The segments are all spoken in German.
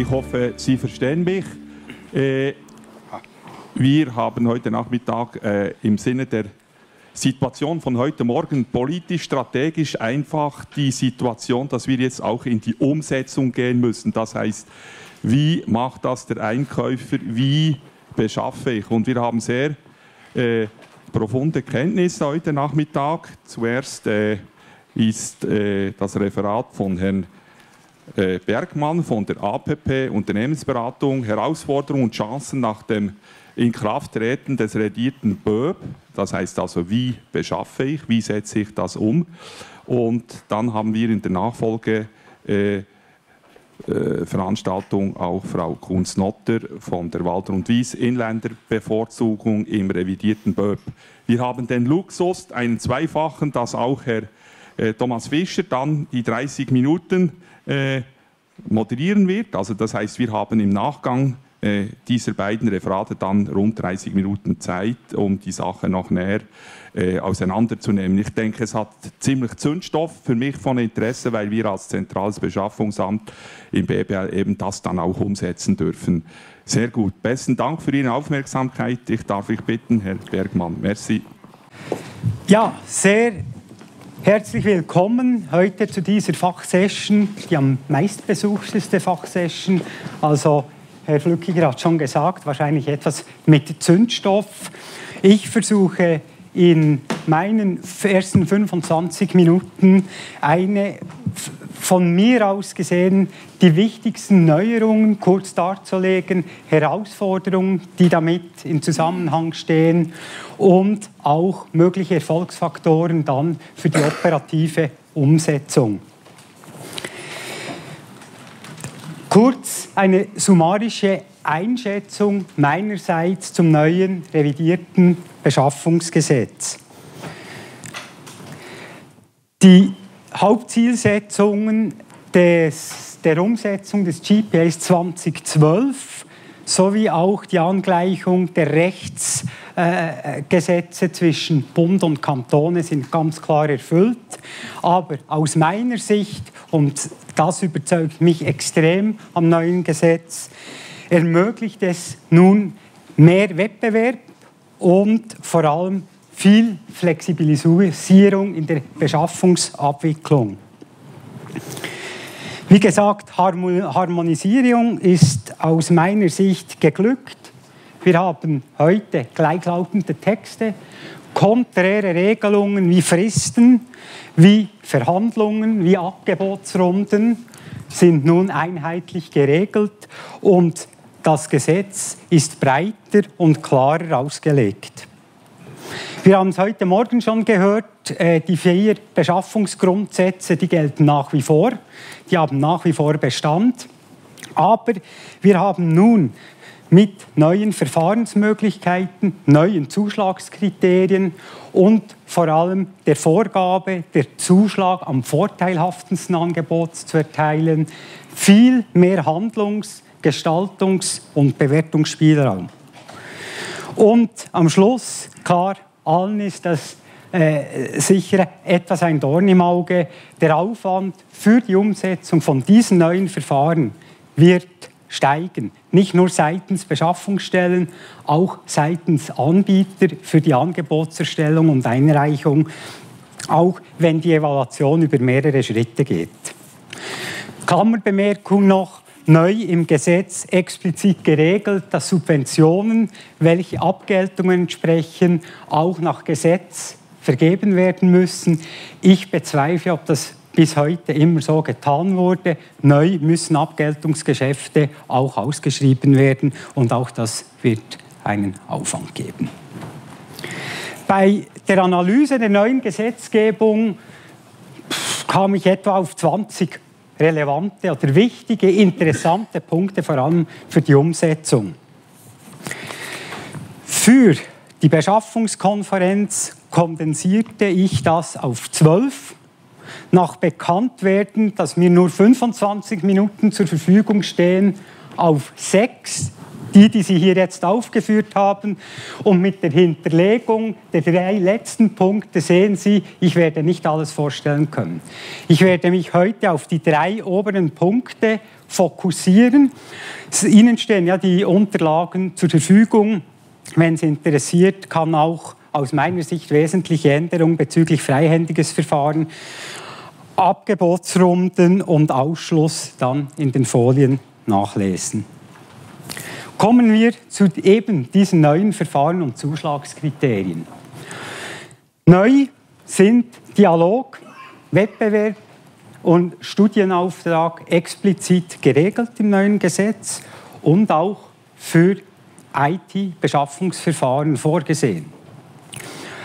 Ich hoffe, Sie verstehen mich. Wir haben heute Nachmittag im Sinne der Situation von heute Morgen politisch, strategisch einfach die Situation, dass wir jetzt auch in die Umsetzung gehen müssen. Das heißt, wie macht das der Einkäufer, wie beschaffe ich? Und wir haben sehr profunde Kenntnisse heute Nachmittag. Zuerst ist das Referat von Herrn Bergmann von der APP Unternehmensberatung Herausforderungen und Chancen nach dem Inkrafttreten des redierten BÖB. Das heißt also, wie beschaffe ich, wie setze ich das um? Und dann haben wir in der Nachfolgeveranstaltung auch Frau Kunz-Notter von der Walter und Wies Inländerbevorzugung im revidierten BÖB. Wir haben den Luxus, einen zweifachen, dass auch Herr Thomas Fischer dann die 30 Minuten moderieren wird. Also das heißt, wir haben im Nachgang dieser beiden Referate dann rund 30 Minuten Zeit, um die Sache noch näher auseinanderzunehmen. Ich denke, es hat ziemlich Zündstoff, für mich von Interesse, weil wir als zentrales Beschaffungsamt im BBL eben das dann auch umsetzen dürfen. Sehr gut. Besten Dank für Ihre Aufmerksamkeit. Ich darf euch bitten, Herr Bergmann. Merci. Ja, sehr herzlich willkommen heute zu dieser Fachsession, die am meistbesuchteste Fachsession. Also Herr Flückiger hat schon gesagt, wahrscheinlich etwas mit Zündstoff. Ich versuche in meinen ersten 25 Minuten eine von mir aus gesehen die wichtigsten Neuerungen kurz darzulegen, Herausforderungen, die damit im Zusammenhang stehen und auch mögliche Erfolgsfaktoren dann für die operative Umsetzung. Kurz eine summarische Einschätzung meinerseits zum neuen revidierten Beschaffungsgesetz. Die Hauptzielsetzungen der Umsetzung des GPS 2012 sowie auch die Angleichung der Rechtsgesetze zwischen Bund und Kantone sind ganz klar erfüllt. Aber aus meiner Sicht, und das überzeugt mich extrem am neuen Gesetz, ermöglicht es nun mehr Wettbewerb und vor allem viel Flexibilisierung in der Beschaffungsabwicklung. Wie gesagt, Harmonisierung ist aus meiner Sicht geglückt. Wir haben heute gleichlautende Texte, konträre Regelungen wie Fristen, wie Verhandlungen, wie Angebotsrunden sind nun einheitlich geregelt und das Gesetz ist breiter und klarer ausgelegt. Wir haben es heute Morgen schon gehört, die 4 Beschaffungsgrundsätze, die gelten nach wie vor, die haben nach wie vor Bestand. Aber wir haben nun mit neuen Verfahrensmöglichkeiten, neuen Zuschlagskriterien und vor allem der Vorgabe, der Zuschlag am vorteilhaftesten Angebot zu erteilen, viel mehr Handlungs-, Gestaltungs- und Bewertungsspielraum. Und am Schluss, klar, allen ist das sicher etwas ein Dorn im Auge. Der Aufwand für die Umsetzung von diesen neuen Verfahren wird steigen. Nicht nur seitens Beschaffungsstellen, auch seitens Anbieter für die Angebotserstellung und Einreichung, auch wenn die Evaluation über mehrere Schritte geht. Klammerbemerkung noch. Neu im Gesetz explizit geregelt, dass Subventionen, welche Abgeltungen entsprechen, auch nach Gesetz vergeben werden müssen. Ich bezweifle, ob das bis heute immer so getan wurde. Neu müssen Abgeltungsgeschäfte auch ausgeschrieben werden und auch das wird einen Aufwand geben. Bei der Analyse der neuen Gesetzgebung kam ich etwa auf 20 relevante oder wichtige, interessante Punkte, vor allem für die Umsetzung. Für die Beschaffungskonferenz kondensierte ich das auf 12. Nach Bekanntwerden, dass mir nur 25 Minuten zur Verfügung stehen, auf 6, die Sie hier jetzt aufgeführt haben. Und mit der Hinterlegung der 3 letzten Punkte sehen Sie, ich werde nicht alles vorstellen können. Ich werde mich heute auf die 3 oberen Punkte fokussieren. Ihnen stehen ja die Unterlagen zur Verfügung. Wenn es interessiert, kann auch aus meiner Sicht wesentliche Änderungen bezüglich freihändiges Verfahren, Abgebotsrunden und Ausschluss dann in den Folien nachlesen. Kommen wir zu eben diesen neuen Verfahren und Zuschlagskriterien. Neu sind Dialog, Wettbewerb und Studienauftrag explizit geregelt im neuen Gesetz und auch für IT-Beschaffungsverfahren vorgesehen.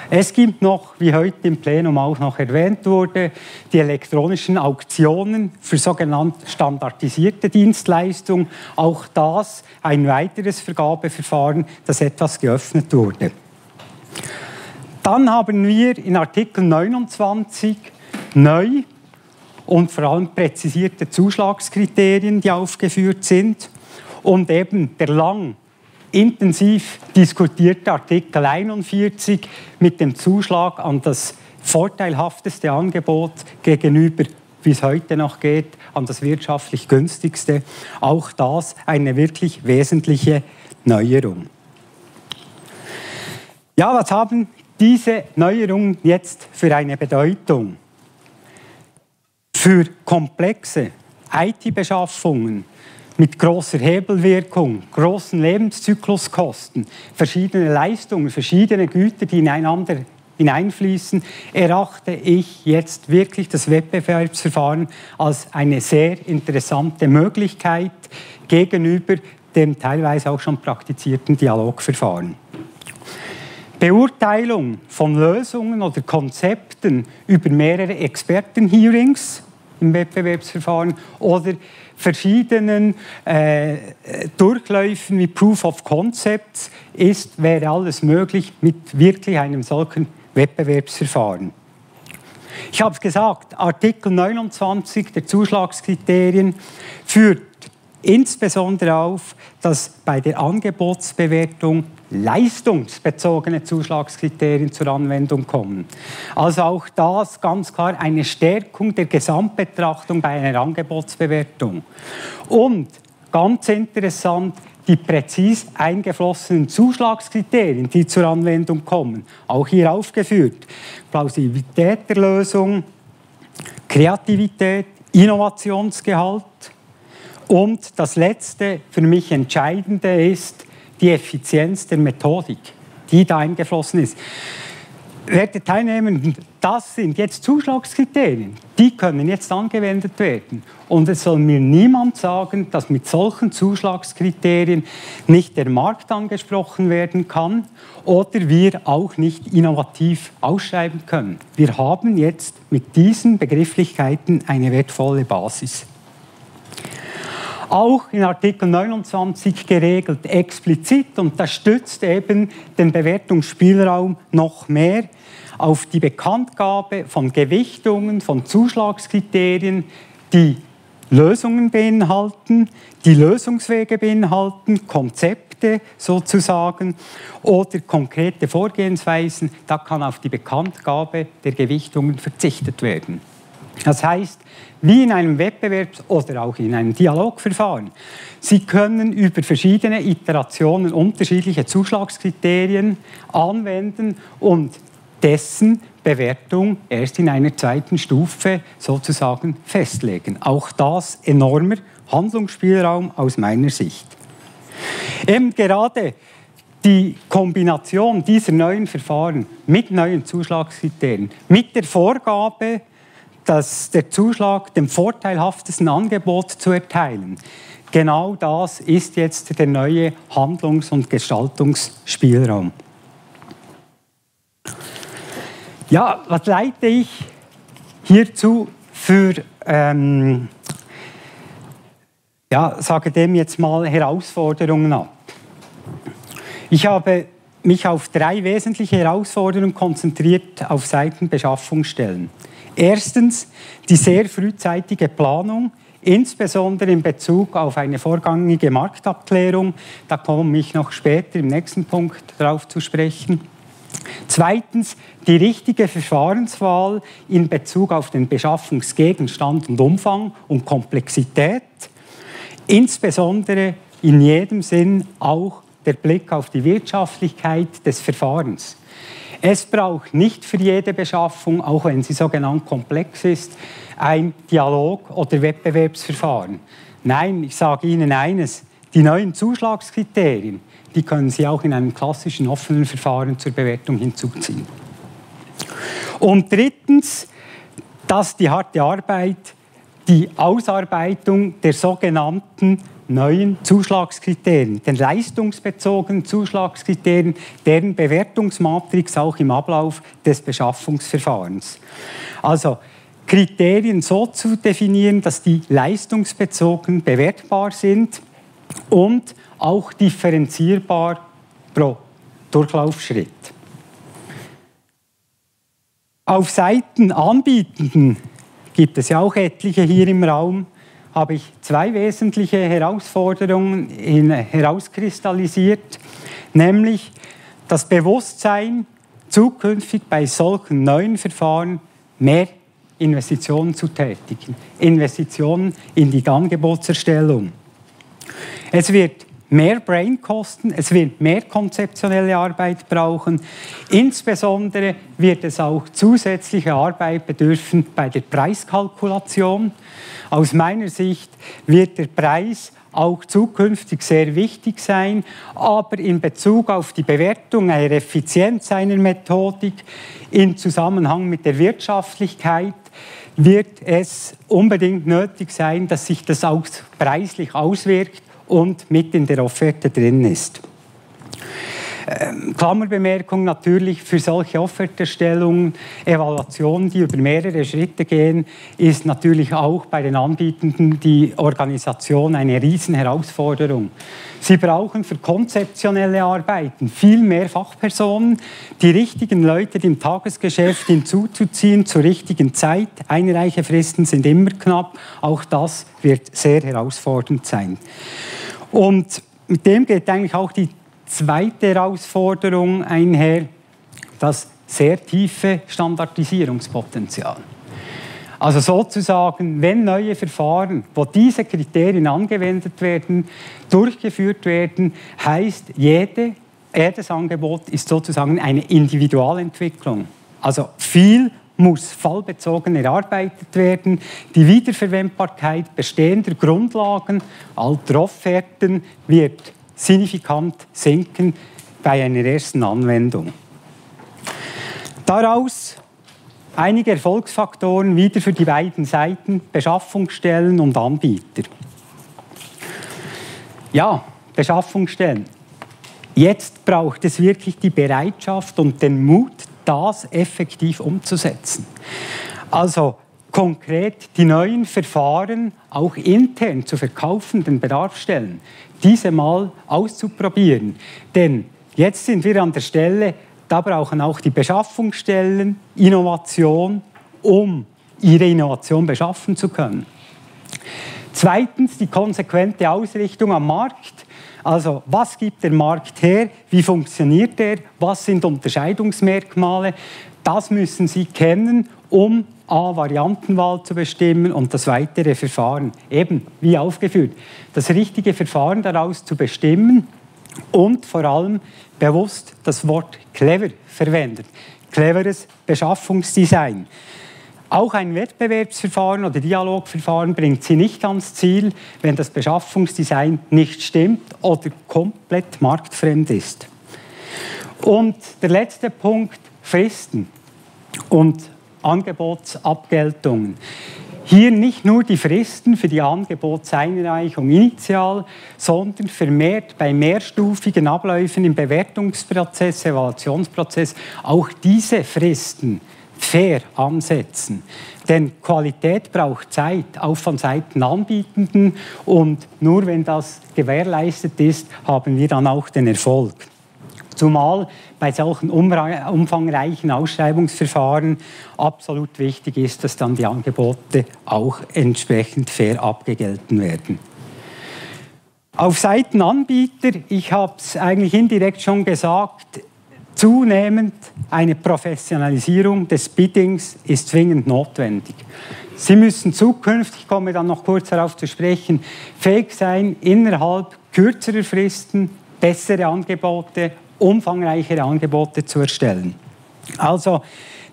Es gibt noch, wie heute im Plenum auch noch erwähnt wurde, die elektronischen Auktionen für sogenannte standardisierte Dienstleistungen. Auch das ein weiteres Vergabeverfahren, das etwas geöffnet wurde. Dann haben wir in Artikel 29 neu und vor allem präzisierte Zuschlagskriterien, die aufgeführt sind, und eben der lang intensiv diskutierte Artikel 41 mit dem Zuschlag an das vorteilhafteste Angebot gegenüber, wie es heute noch geht, an das wirtschaftlich günstigste. Auch das eine wirklich wesentliche Neuerung. Ja, was haben diese Neuerungen jetzt für eine Bedeutung? Für komplexe IT-Beschaffungen mit großer Hebelwirkung, großen Lebenszykluskosten, verschiedene Leistungen, verschiedene Güter, die ineinander hineinfließen, erachte ich jetzt wirklich das Wettbewerbsverfahren als eine sehr interessante Möglichkeit gegenüber dem teilweise auch schon praktizierten Dialogverfahren. Beurteilung von Lösungen oder Konzepten über mehrere Expertenhearings im Wettbewerbsverfahren oder verschiedenen Durchläufen wie Proof of Concepts wäre alles möglich mit wirklich einem solchen Wettbewerbsverfahren. Ich habe es gesagt, Artikel 29 der Zuschlagskriterien führt insbesondere auf, dass bei der Angebotsbewertung leistungsbezogene Zuschlagskriterien zur Anwendung kommen. Also auch das ganz klar eine Stärkung der Gesamtbetrachtung bei einer Angebotsbewertung. Und ganz interessant, die präzis eingeflossenen Zuschlagskriterien, die zur Anwendung kommen, auch hier aufgeführt. Plausibilität der Lösung, Kreativität, Innovationsgehalt und das letzte, für mich entscheidende ist, die Effizienz der Methodik, die da eingeflossen ist. Werte Teilnehmenden, das sind jetzt Zuschlagskriterien, die können jetzt angewendet werden. Und es soll mir niemand sagen, dass mit solchen Zuschlagskriterien nicht der Markt angesprochen werden kann oder wir auch nicht innovativ ausschreiben können. Wir haben jetzt mit diesen Begrifflichkeiten eine wertvolle Basis. Auch in Artikel 29 geregelt explizit, und das stützt eben den Bewertungsspielraum noch mehr auf die Bekanntgabe von Gewichtungen, von Zuschlagskriterien, die Lösungen beinhalten, die Lösungswege beinhalten, Konzepte sozusagen oder konkrete Vorgehensweisen. Da kann auf die Bekanntgabe der Gewichtungen verzichtet werden. Das heißt, wie in einem Wettbewerbs- oder auch in einem Dialogverfahren, Sie können über verschiedene Iterationen unterschiedliche Zuschlagskriterien anwenden und dessen Bewertung erst in einer zweiten Stufe sozusagen festlegen. Auch das enormer Handlungsspielraum aus meiner Sicht. Eben gerade die Kombination dieser neuen Verfahren mit neuen Zuschlagskriterien, mit der Vorgabe, dass der Zuschlag dem vorteilhaftesten Angebot zu erteilen. Genau das ist jetzt der neue Handlungs- und Gestaltungsspielraum. Ja, was leite ich hierzu für, sage dem jetzt mal, Herausforderungen ab? Ich habe mich auf 3 wesentliche Herausforderungen konzentriert auf Seiten Beschaffungsstellen. Erstens die sehr frühzeitige Planung, insbesondere in Bezug auf eine vorgängige Marktabklärung. Da komme ich noch später im nächsten Punkt darauf zu sprechen. Zweitens die richtige Verfahrenswahl in Bezug auf den Beschaffungsgegenstand und Umfang und Komplexität. Insbesondere in jedem Sinn auch der Blick auf die Wirtschaftlichkeit des Verfahrens. Es braucht nicht für jede Beschaffung, auch wenn sie sogenannt komplex ist, ein Dialog- oder Wettbewerbsverfahren. Nein, ich sage Ihnen eines, die neuen Zuschlagskriterien, die können Sie auch in einem klassischen offenen Verfahren zur Bewertung hinzuziehen. Und drittens, dass die harte Arbeit, die Ausarbeitung der sogenannten neuen Zuschlagskriterien, den leistungsbezogenen Zuschlagskriterien, deren Bewertungsmatrix auch im Ablauf des Beschaffungsverfahrens. Also Kriterien so zu definieren, dass die leistungsbezogen bewertbar sind und auch differenzierbar pro Durchlaufschritt. Auf Seiten Anbietenden gibt es ja auch etliche hier im Raum, habe ich zwei wesentliche Herausforderungen herauskristallisiert, nämlich das Bewusstsein, zukünftig bei solchen neuen Verfahren mehr Investitionen zu tätigen, Investitionen in die Angebotserstellung. Es wird mehr Brain kosten, es wird mehr konzeptionelle Arbeit brauchen, insbesondere wird es auch zusätzliche Arbeit bedürfen bei der Preiskalkulation. Aus meiner Sicht wird der Preis auch zukünftig sehr wichtig sein, aber in Bezug auf die Bewertung der Effizienz einer Methodik im Zusammenhang mit der Wirtschaftlichkeit wird es unbedingt nötig sein, dass sich das auch preislich auswirkt und mit in der Offerte drin ist. Klammerbemerkung natürlich, für solche Offerterstellungen, Evaluationen, die über mehrere Schritte gehen, ist natürlich auch bei den Anbietenden die Organisation eine Riesenherausforderung. Sie brauchen für konzeptionelle Arbeiten viel mehr Fachpersonen, die richtigen Leute im Tagesgeschäft hinzuzuziehen, zur richtigen Zeit. Einreichefristen sind immer knapp, auch das wird sehr herausfordernd sein. Und mit dem geht eigentlich auch die zweite Herausforderung einher, das sehr tiefe Standardisierungspotenzial. Also sozusagen, wenn neue Verfahren, wo diese Kriterien angewendet werden, durchgeführt werden, heißt, jedes Angebot ist sozusagen eine Individualentwicklung. Also viel muss fallbezogen erarbeitet werden, die Wiederverwendbarkeit bestehender Grundlagen, alter Offerten wird signifikant sinken bei einer ersten Anwendung. Daraus einige Erfolgsfaktoren wieder für die beiden Seiten, Beschaffungsstellen und Anbieter. Ja, Beschaffungsstellen. Jetzt braucht es wirklich die Bereitschaft und den Mut, das effektiv umzusetzen. Also konkret die neuen Verfahren auch intern zu verkaufenden Bedarfsstellen, diese mal auszuprobieren. Denn jetzt sind wir an der Stelle, da brauchen auch die Beschaffungsstellen Innovation, um ihre Innovation beschaffen zu können. Zweitens die konsequente Ausrichtung am Markt. Also was gibt der Markt her? Wie funktioniert er? Was sind Unterscheidungsmerkmale? Das müssen Sie kennen, um A, Variantenwahl zu bestimmen und das weitere Verfahren, eben wie aufgeführt, das richtige Verfahren daraus zu bestimmen und vor allem bewusst das Wort clever verwendet. Cleveres Beschaffungsdesign. Auch ein Wettbewerbsverfahren oder Dialogverfahren bringt Sie nicht ans Ziel, wenn das Beschaffungsdesign nicht stimmt oder komplett marktfremd ist. Und der letzte Punkt, Fristen und Angebotsabgeltungen. Hier nicht nur die Fristen für die Angebotseinreichung initial, sondern vermehrt bei mehrstufigen Abläufen im Bewertungsprozess, Evaluationsprozess auch diese Fristen fair ansetzen. Denn Qualität braucht Zeit, auch von Seiten Anbietenden, und nur wenn das gewährleistet ist, haben wir dann auch den Erfolg. Zumal bei solchen umfangreichen Ausschreibungsverfahren absolut wichtig ist, dass dann die Angebote auch entsprechend fair abgegolten werden. Auf Seiten Anbieter, ich habe es eigentlich indirekt schon gesagt, Zunehmend eine Professionalisierung des Biddings ist zwingend notwendig. Sie müssen zukünftig, ich komme dann noch kurz darauf zu sprechen, fähig sein, innerhalb kürzerer Fristen bessere Angebote, umfangreichere Angebote zu erstellen. Also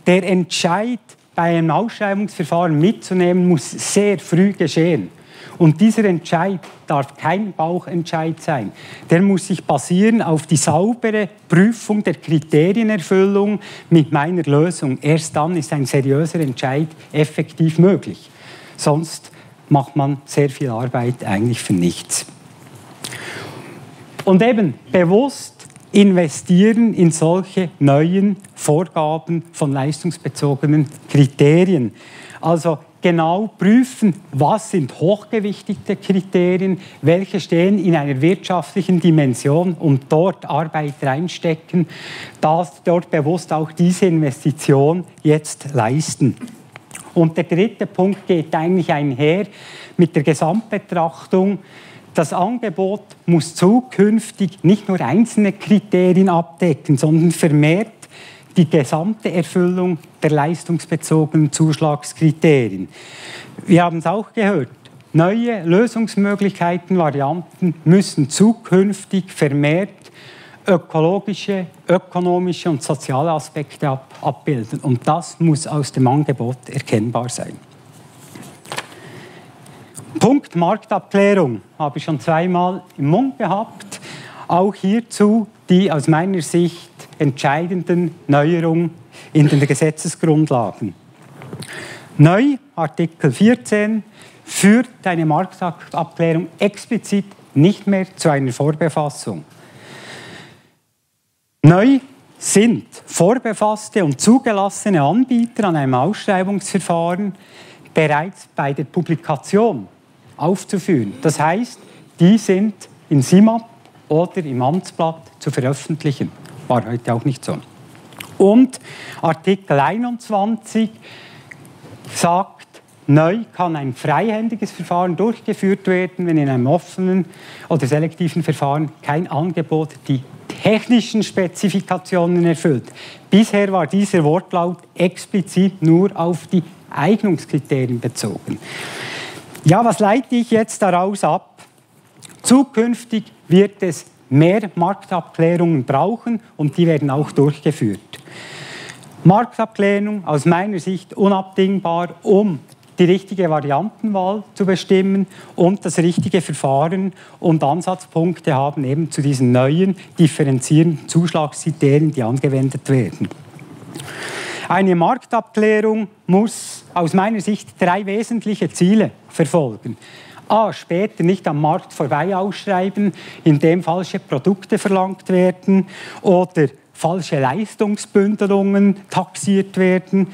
der Entscheid, bei einem Ausschreibungsverfahren mitzunehmen, muss sehr früh geschehen. Und dieser Entscheid darf kein Bauchentscheid sein. Der muss sich basieren auf die saubere Prüfung der Kriterienerfüllung mit meiner Lösung. Erst dann ist ein seriöser Entscheid effektiv möglich. Sonst macht man sehr viel Arbeit eigentlich für nichts. Und eben bewusst investieren in solche neuen Vorgaben von leistungsbezogenen Kriterien. Also genau prüfen, was sind hochgewichtigte Kriterien, welche stehen in einer wirtschaftlichen Dimension und dort Arbeit reinstecken, dass dort bewusst auch diese Investition jetzt leisten. Und der dritte Punkt geht eigentlich einher mit der Gesamtbetrachtung. Das Angebot muss zukünftig nicht nur einzelne Kriterien abdecken, sondern vermehrt die gesamte Erfüllung der leistungsbezogenen Zuschlagskriterien. Wir haben es auch gehört, neue Lösungsmöglichkeiten, Varianten müssen zukünftig vermehrt ökologische, ökonomische und soziale Aspekte abbilden. Und das muss aus dem Angebot erkennbar sein. Punkt Marktabklärung habe ich schon zweimal im Mund gehabt. Auch hierzu die aus meiner Sicht entscheidenden Neuerungen in den Gesetzesgrundlagen. Neu, Artikel 14, führt eine Marktabklärung explizit nicht mehr zu einer Vorbefassung. Neu sind vorbefasste und zugelassene Anbieter an einem Ausschreibungsverfahren bereits bei der Publikation aufzuführen. Das heißt, die sind im SIMAP oder im Amtsblatt zu veröffentlichen. War heute auch nicht so. Und Artikel 21 sagt, neu kann ein freihändiges Verfahren durchgeführt werden, wenn in einem offenen oder selektiven Verfahren kein Angebot die technischen Spezifikationen erfüllt. Bisher war dieser Wortlaut explizit nur auf die Eignungskriterien bezogen. Ja, was leite ich jetzt daraus ab? Zukünftig wird es mehr Marktabklärungen brauchen und die werden auch durchgeführt. Marktabklärung aus meiner Sicht unabdingbar, um die richtige Variantenwahl zu bestimmen und das richtige Verfahren, und Ansatzpunkte haben eben zu diesen neuen differenzierenden Zuschlagskriterien, die angewendet werden. Eine Marktabklärung muss aus meiner Sicht drei wesentliche Ziele verfolgen. A. Später nicht am Markt vorbei ausschreiben, indem falsche Produkte verlangt werden oder falsche Leistungsbündelungen taxiert werden,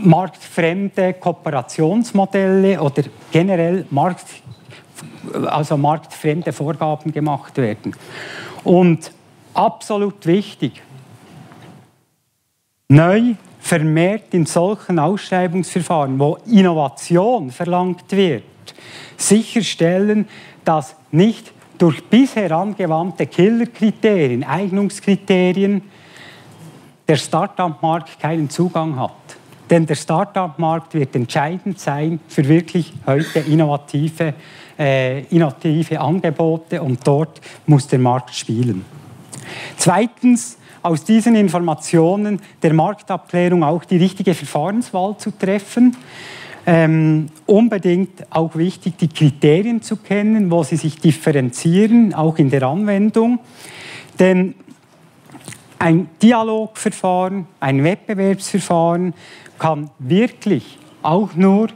marktfremde Kooperationsmodelle oder generell marktfremde Vorgaben gemacht werden. Und absolut wichtig, neu vermehrt in solchen Ausschreibungsverfahren, wo Innovation verlangt wird, sicherstellen, dass nicht durch bisher angewandte Killerkriterien, Eignungskriterien, der Start-up-Markt keinen Zugang hat. Denn der Start-up-Markt wird entscheidend sein für wirklich heute innovative Angebote, und dort muss der Markt spielen. Zweitens, aus diesen Informationen der Marktabklärung auch die richtige Verfahrenswahl zu treffen. Unbedingt auch wichtig, die Kriterien zu kennen, wo sie sich differenzieren, auch in der Anwendung. Denn ein Dialogverfahren, ein Wettbewerbsverfahren kann wirklich auch nur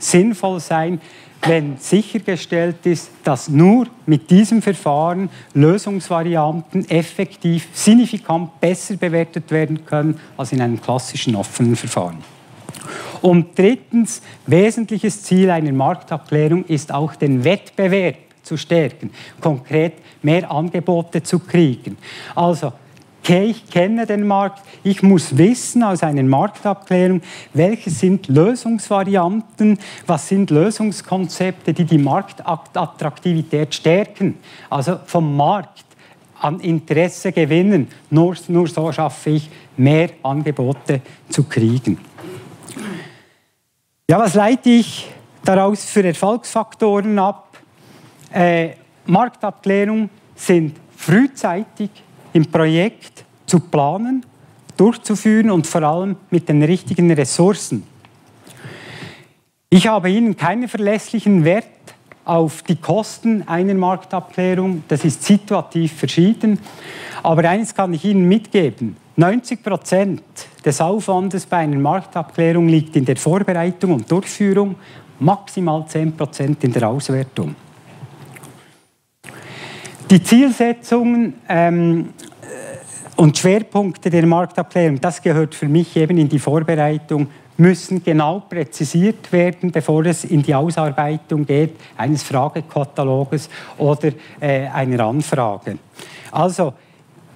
sinnvoll sein, wenn sichergestellt ist, dass nur mit diesem Verfahren Lösungsvarianten effektiv, signifikant besser bewertet werden können als in einem klassischen offenen Verfahren. Und drittens, wesentliches Ziel einer Marktabklärung ist auch, den Wettbewerb zu stärken, konkret mehr Angebote zu kriegen. Also, okay, ich kenne den Markt, ich muss wissen aus einer Marktabklärung, welche sind Lösungsvarianten, was sind Lösungskonzepte, die die Marktattraktivität stärken. Also vom Markt an Interesse gewinnen. Nur so schaffe ich, mehr Angebote zu kriegen. Ja, was leite ich daraus für Erfolgsfaktoren ab? Marktabklärung sind frühzeitig im Projekt zu planen, durchzuführen und vor allem mit den richtigen Ressourcen. Ich habe Ihnen keinen verlässlichen Wert auf die Kosten einer Marktabklärung. Das ist situativ verschieden. Aber eines kann ich Ihnen mitgeben. 90% des Aufwandes bei einer Marktabklärung liegt in der Vorbereitung und Durchführung, maximal 10% in der Auswertung. Die Zielsetzungen und Schwerpunkte der Marktabklärung, das gehört für mich eben in die Vorbereitung, müssen genau präzisiert werden, bevor es in die Ausarbeitung geht, eines Fragekataloges oder einer Anfrage. Also,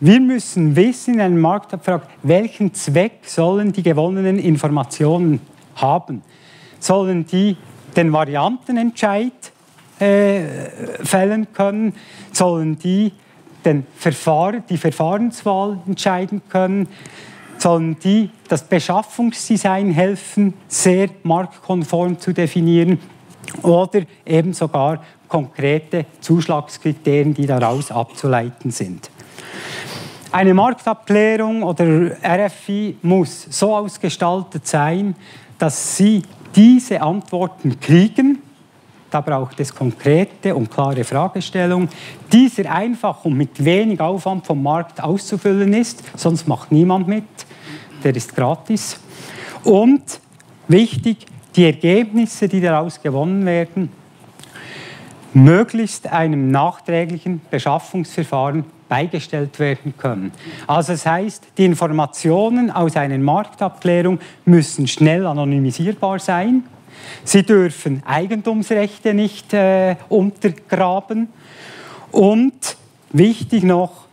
wir müssen wissen in einem Marktabfrage, welchen Zweck sollen die gewonnenen Informationen haben? Sollen die den Variantenentscheid fällen können? Sollen die die Verfahrenswahl entscheiden können? Sollen die das Beschaffungsdesign helfen, sehr marktkonform zu definieren, oder eben sogar konkrete Zuschlagskriterien, die daraus abzuleiten sind? Eine Marktabklärung oder RFI muss so ausgestaltet sein, dass Sie diese Antworten kriegen. Da braucht es konkrete und klare Fragestellung, dieser einfach und mit wenig Aufwand vom Markt auszufüllen ist, sonst macht niemand mit, der ist gratis. Und wichtig, die Ergebnisse, die daraus gewonnen werden, möglichst einem nachträglichen Beschaffungsverfahren beigestellt werden können. Also das heißt, die Informationen aus einer Marktabklärung müssen schnell anonymisierbar sein. Sie dürfen Eigentumsrechte nicht untergraben. Und wichtig noch,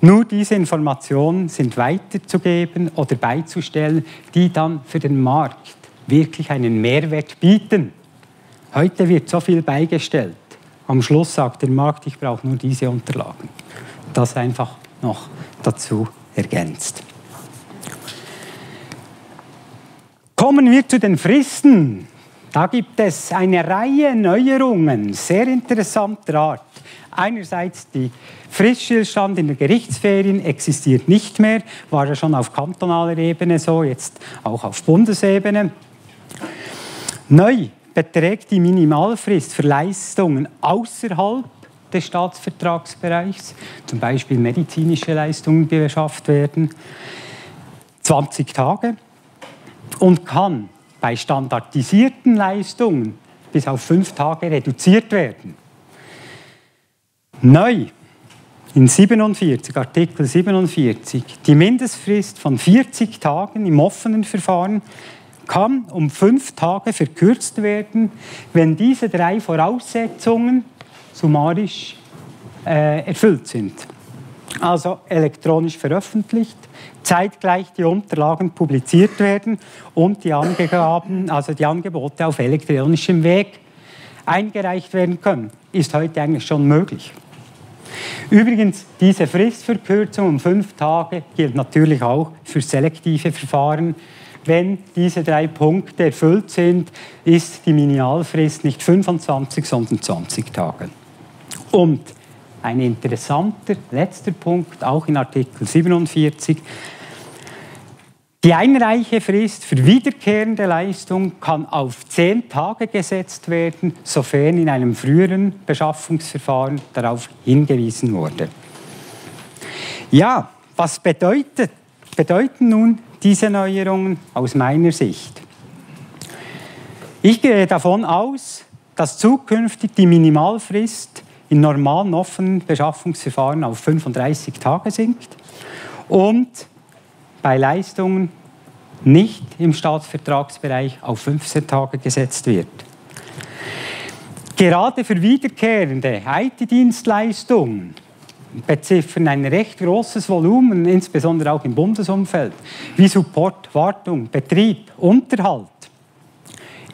nur diese Informationen sind weiterzugeben oder beizustellen, die dann für den Markt wirklich einen Mehrwert bieten. Heute wird so viel beigestellt. Am Schluss sagt der Markt, ich brauche nur diese Unterlagen. Das einfach noch dazu ergänzt. Kommen wir zu den Fristen. Da gibt es eine Reihe Neuerungen, sehr interessanter Art. Einerseits der Friststillstand in den Gerichtsferien existiert nicht mehr, war ja schon auf kantonaler Ebene so, jetzt auch auf Bundesebene. Neu beträgt die Minimalfrist für Leistungen außerhalb des Staatsvertragsbereichs, zum Beispiel medizinische Leistungen, die beschafft werden, 20 Tage und kann bei standardisierten Leistungen bis auf 5 Tage reduziert werden. Neu in Artikel 47, die Mindestfrist von 40 Tagen im offenen Verfahren kann um 5 Tage verkürzt werden, wenn diese 3 Voraussetzungen summarisch erfüllt sind. Also elektronisch veröffentlicht, zeitgleich die Unterlagen publiziert werden und die Angaben, also die Angebote auf elektronischem Weg eingereicht werden können, ist heute eigentlich schon möglich. Übrigens, diese Fristverkürzung um 5 Tage gilt natürlich auch für selektive Verfahren. Wenn diese 3 Punkte erfüllt sind, ist die Minimalfrist nicht 25, sondern 20 Tage. Und ein interessanter letzter Punkt, auch in Artikel 47. Die Einreichefrist für wiederkehrende Leistung kann auf 10 Tage gesetzt werden, sofern in einem früheren Beschaffungsverfahren darauf hingewiesen wurde. Ja, was bedeuten nun diese Neuerungen aus meiner Sicht? Ich gehe davon aus, dass zukünftig die Minimalfrist in normalen, offenen Beschaffungsverfahren auf 35 Tage sinkt und bei Leistungen nicht im Staatsvertragsbereich auf 15 Tage gesetzt wird. Gerade für wiederkehrende IT-Dienstleistungen beziffern ein recht großes Volumen, insbesondere auch im Bundesumfeld, wie Support, Wartung, Betrieb, Unterhalt.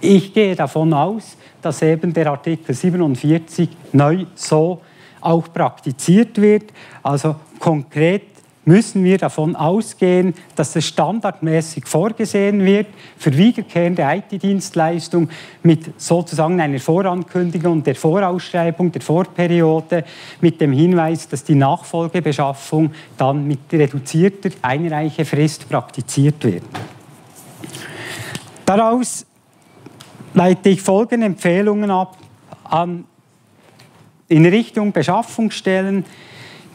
Ich gehe davon aus, dass eben der Artikel 47 neu so auch praktiziert wird. Also konkret müssen wir davon ausgehen, dass es standardmäßig vorgesehen wird für wiederkehrende IT-Dienstleistungen mit sozusagen einer Vorankündigung der Vorausschreibung, der Vorperiode, mit dem Hinweis, dass die Nachfolgebeschaffung dann mit reduzierter Einreichefrist praktiziert wird. Daraus leite ich folgende Empfehlungen ab in Richtung Beschaffungsstellen.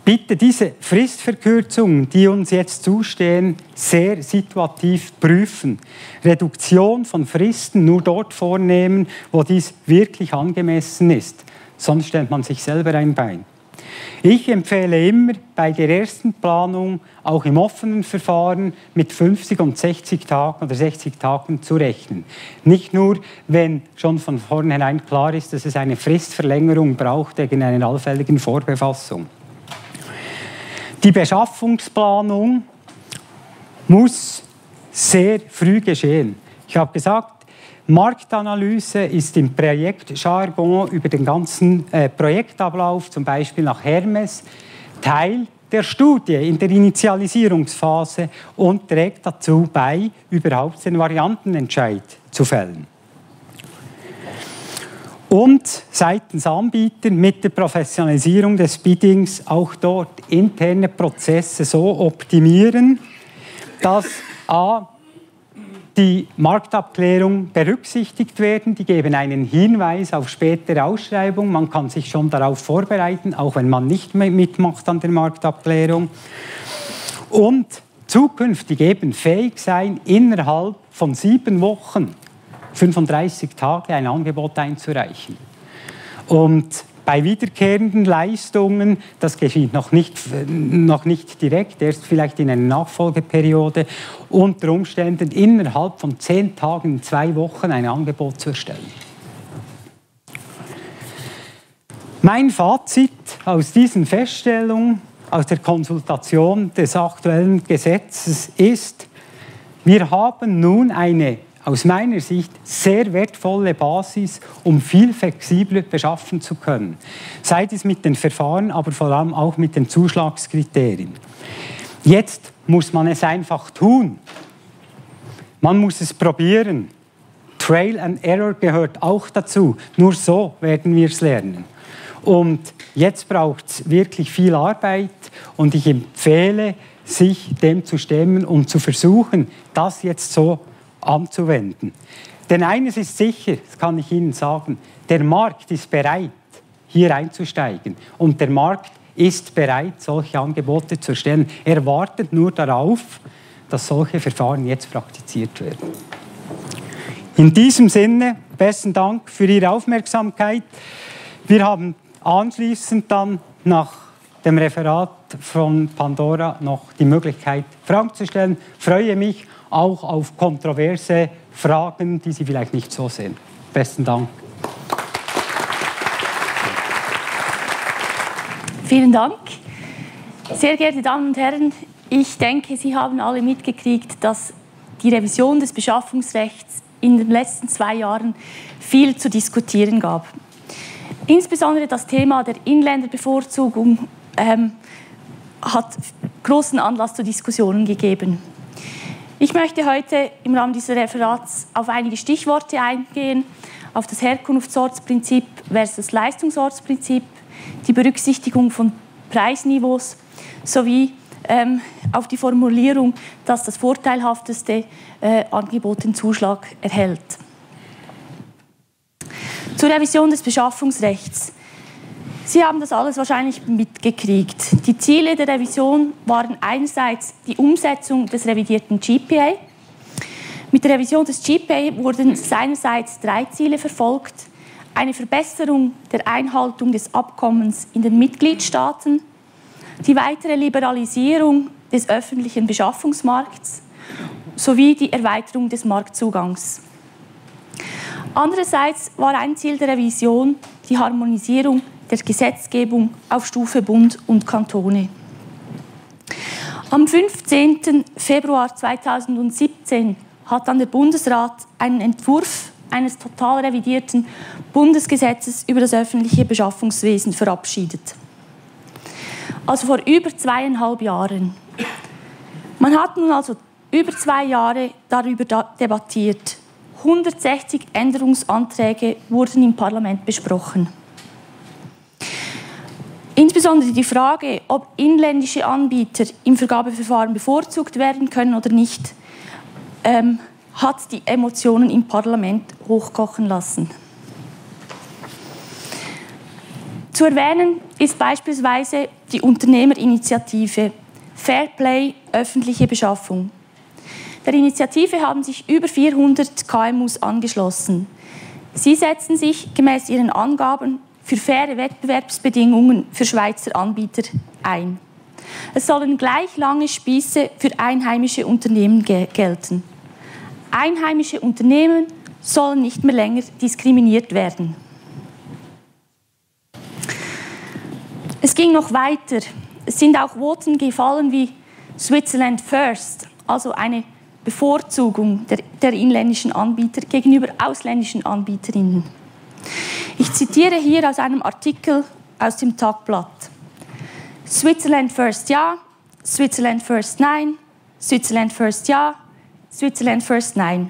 Bitte diese Fristverkürzungen, die uns jetzt zustehen, sehr situativ prüfen. Reduktion von Fristen nur dort vornehmen, wo dies wirklich angemessen ist. Sonst stellt man sich selber ein Bein. Ich empfehle immer bei der ersten Planung, auch im offenen Verfahren, mit 50 und 60 Tagen oder 60 Tagen zu rechnen. Nicht nur, wenn schon von vornherein klar ist, dass es eine Fristverlängerung braucht wegen einer allfälligen Vorbefassung. Die Beschaffungsplanung muss sehr früh geschehen. Ich habe gesagt, Marktanalyse ist im Projektjargon über den ganzen Projektablauf, zum Beispiel nach Hermes, Teil der Studie in der Initialisierungsphase und trägt dazu bei, überhaupt den Variantenentscheid zu fällen. Und seitens Anbieter mit der Professionalisierung des Biddings auch dort interne Prozesse so optimieren, dass a. die Marktabklärung berücksichtigt werden. Die geben einen Hinweis auf spätere Ausschreibung. Man kann sich schon darauf vorbereiten, auch wenn man nicht mitmacht an der Marktabklärung. Und zukünftig eben fähig sein, innerhalb von 7 Wochen 35 Tage ein Angebot einzureichen. Und bei wiederkehrenden Leistungen, das geschieht noch nicht direkt, erst vielleicht in einer Nachfolgeperiode, unter Umständen innerhalb von 10 Tagen, 2 Wochen ein Angebot zu erstellen. Mein Fazit aus diesen Feststellungen, aus der Konsultation des aktuellen Gesetzes ist, wir haben nun eine aus meiner Sicht sehr wertvolle Basis, um viel flexibler beschaffen zu können. Sei es mit den Verfahren, aber vor allem auch mit den Zuschlagskriterien. Jetzt muss man es einfach tun. Man muss es probieren. Trial and Error gehört auch dazu. Nur so werden wir es lernen. Und jetzt braucht es wirklich viel Arbeit und ich empfehle, sich dem zu stemmen und zu versuchen, das jetzt so anzuwenden. Denn eines ist sicher, das kann ich Ihnen sagen, der Markt ist bereit, hier einzusteigen. Und der Markt ist bereit, solche Angebote zu erstellen. Er wartet nur darauf, dass solche Verfahren jetzt praktiziert werden. In diesem Sinne, besten Dank für Ihre Aufmerksamkeit. Wir haben anschließend dann nach dem Referat von Pandora noch die Möglichkeit, Fragen zu stellen. Ich freue mich auch auf kontroverse Fragen, die Sie vielleicht nicht so sehen. Besten Dank. Vielen Dank. Sehr geehrte Damen und Herren, ich denke, Sie haben alle mitgekriegt, dass die Revision des Beschaffungsrechts in den letzten 2 Jahren viel zu diskutieren gab. Insbesondere das Thema der Inländerbevorzugung hat großen Anlass zu Diskussionen gegeben. Ich möchte heute im Rahmen dieses Referats auf einige Stichworte eingehen, auf das Herkunftsortsprinzip versus Leistungsortsprinzip, die Berücksichtigung von Preisniveaus sowie auf die Formulierung, dass das vorteilhafteste Angebot den Zuschlag erhält. Zur Revision des Beschaffungsrechts. Sie haben das alles wahrscheinlich mitgekriegt. Die Ziele der Revision waren einerseits die Umsetzung des revidierten GPA. Mit der Revision des GPA wurden seinerseits 3 Ziele verfolgt. Eine Verbesserung der Einhaltung des Abkommens in den Mitgliedstaaten, die weitere Liberalisierung des öffentlichen Beschaffungsmarkts sowie die Erweiterung des Marktzugangs. Andererseits war ein Ziel der Revision die Harmonisierung der Gesetzgebung auf Stufe Bund und Kantone. Am 15. Februar 2017 hat dann der Bundesrat einen Entwurf eines total revidierten Bundesgesetzes über das öffentliche Beschaffungswesen verabschiedet. also vor über 2,5 Jahren. Man hat nun also über 2 Jahre darüber debattiert. 160 Änderungsanträge wurden im Parlament besprochen. Insbesondere die Frage, ob inländische Anbieter im Vergabeverfahren bevorzugt werden können oder nicht, hat die Emotionen im Parlament hochkochen lassen. Zu erwähnen ist beispielsweise die Unternehmerinitiative Fairplay öffentliche Beschaffung. Der Initiative haben sich über 400 KMUs angeschlossen. Sie setzen sich gemäß ihren Angaben für faire Wettbewerbsbedingungen für Schweizer Anbieter ein. Es sollen gleich lange Spieße für einheimische Unternehmen gelten. Einheimische Unternehmen sollen nicht mehr länger diskriminiert werden. Es ging noch weiter. Es sind auch Voten gefallen wie Switzerland First, also eine Bevorzugung der inländischen Anbieter gegenüber ausländischen Anbieterinnen. Ich zitiere hier aus einem Artikel aus dem Tagblatt. Switzerland First ja, Switzerland First nein, Switzerland First ja, Switzerland First nein.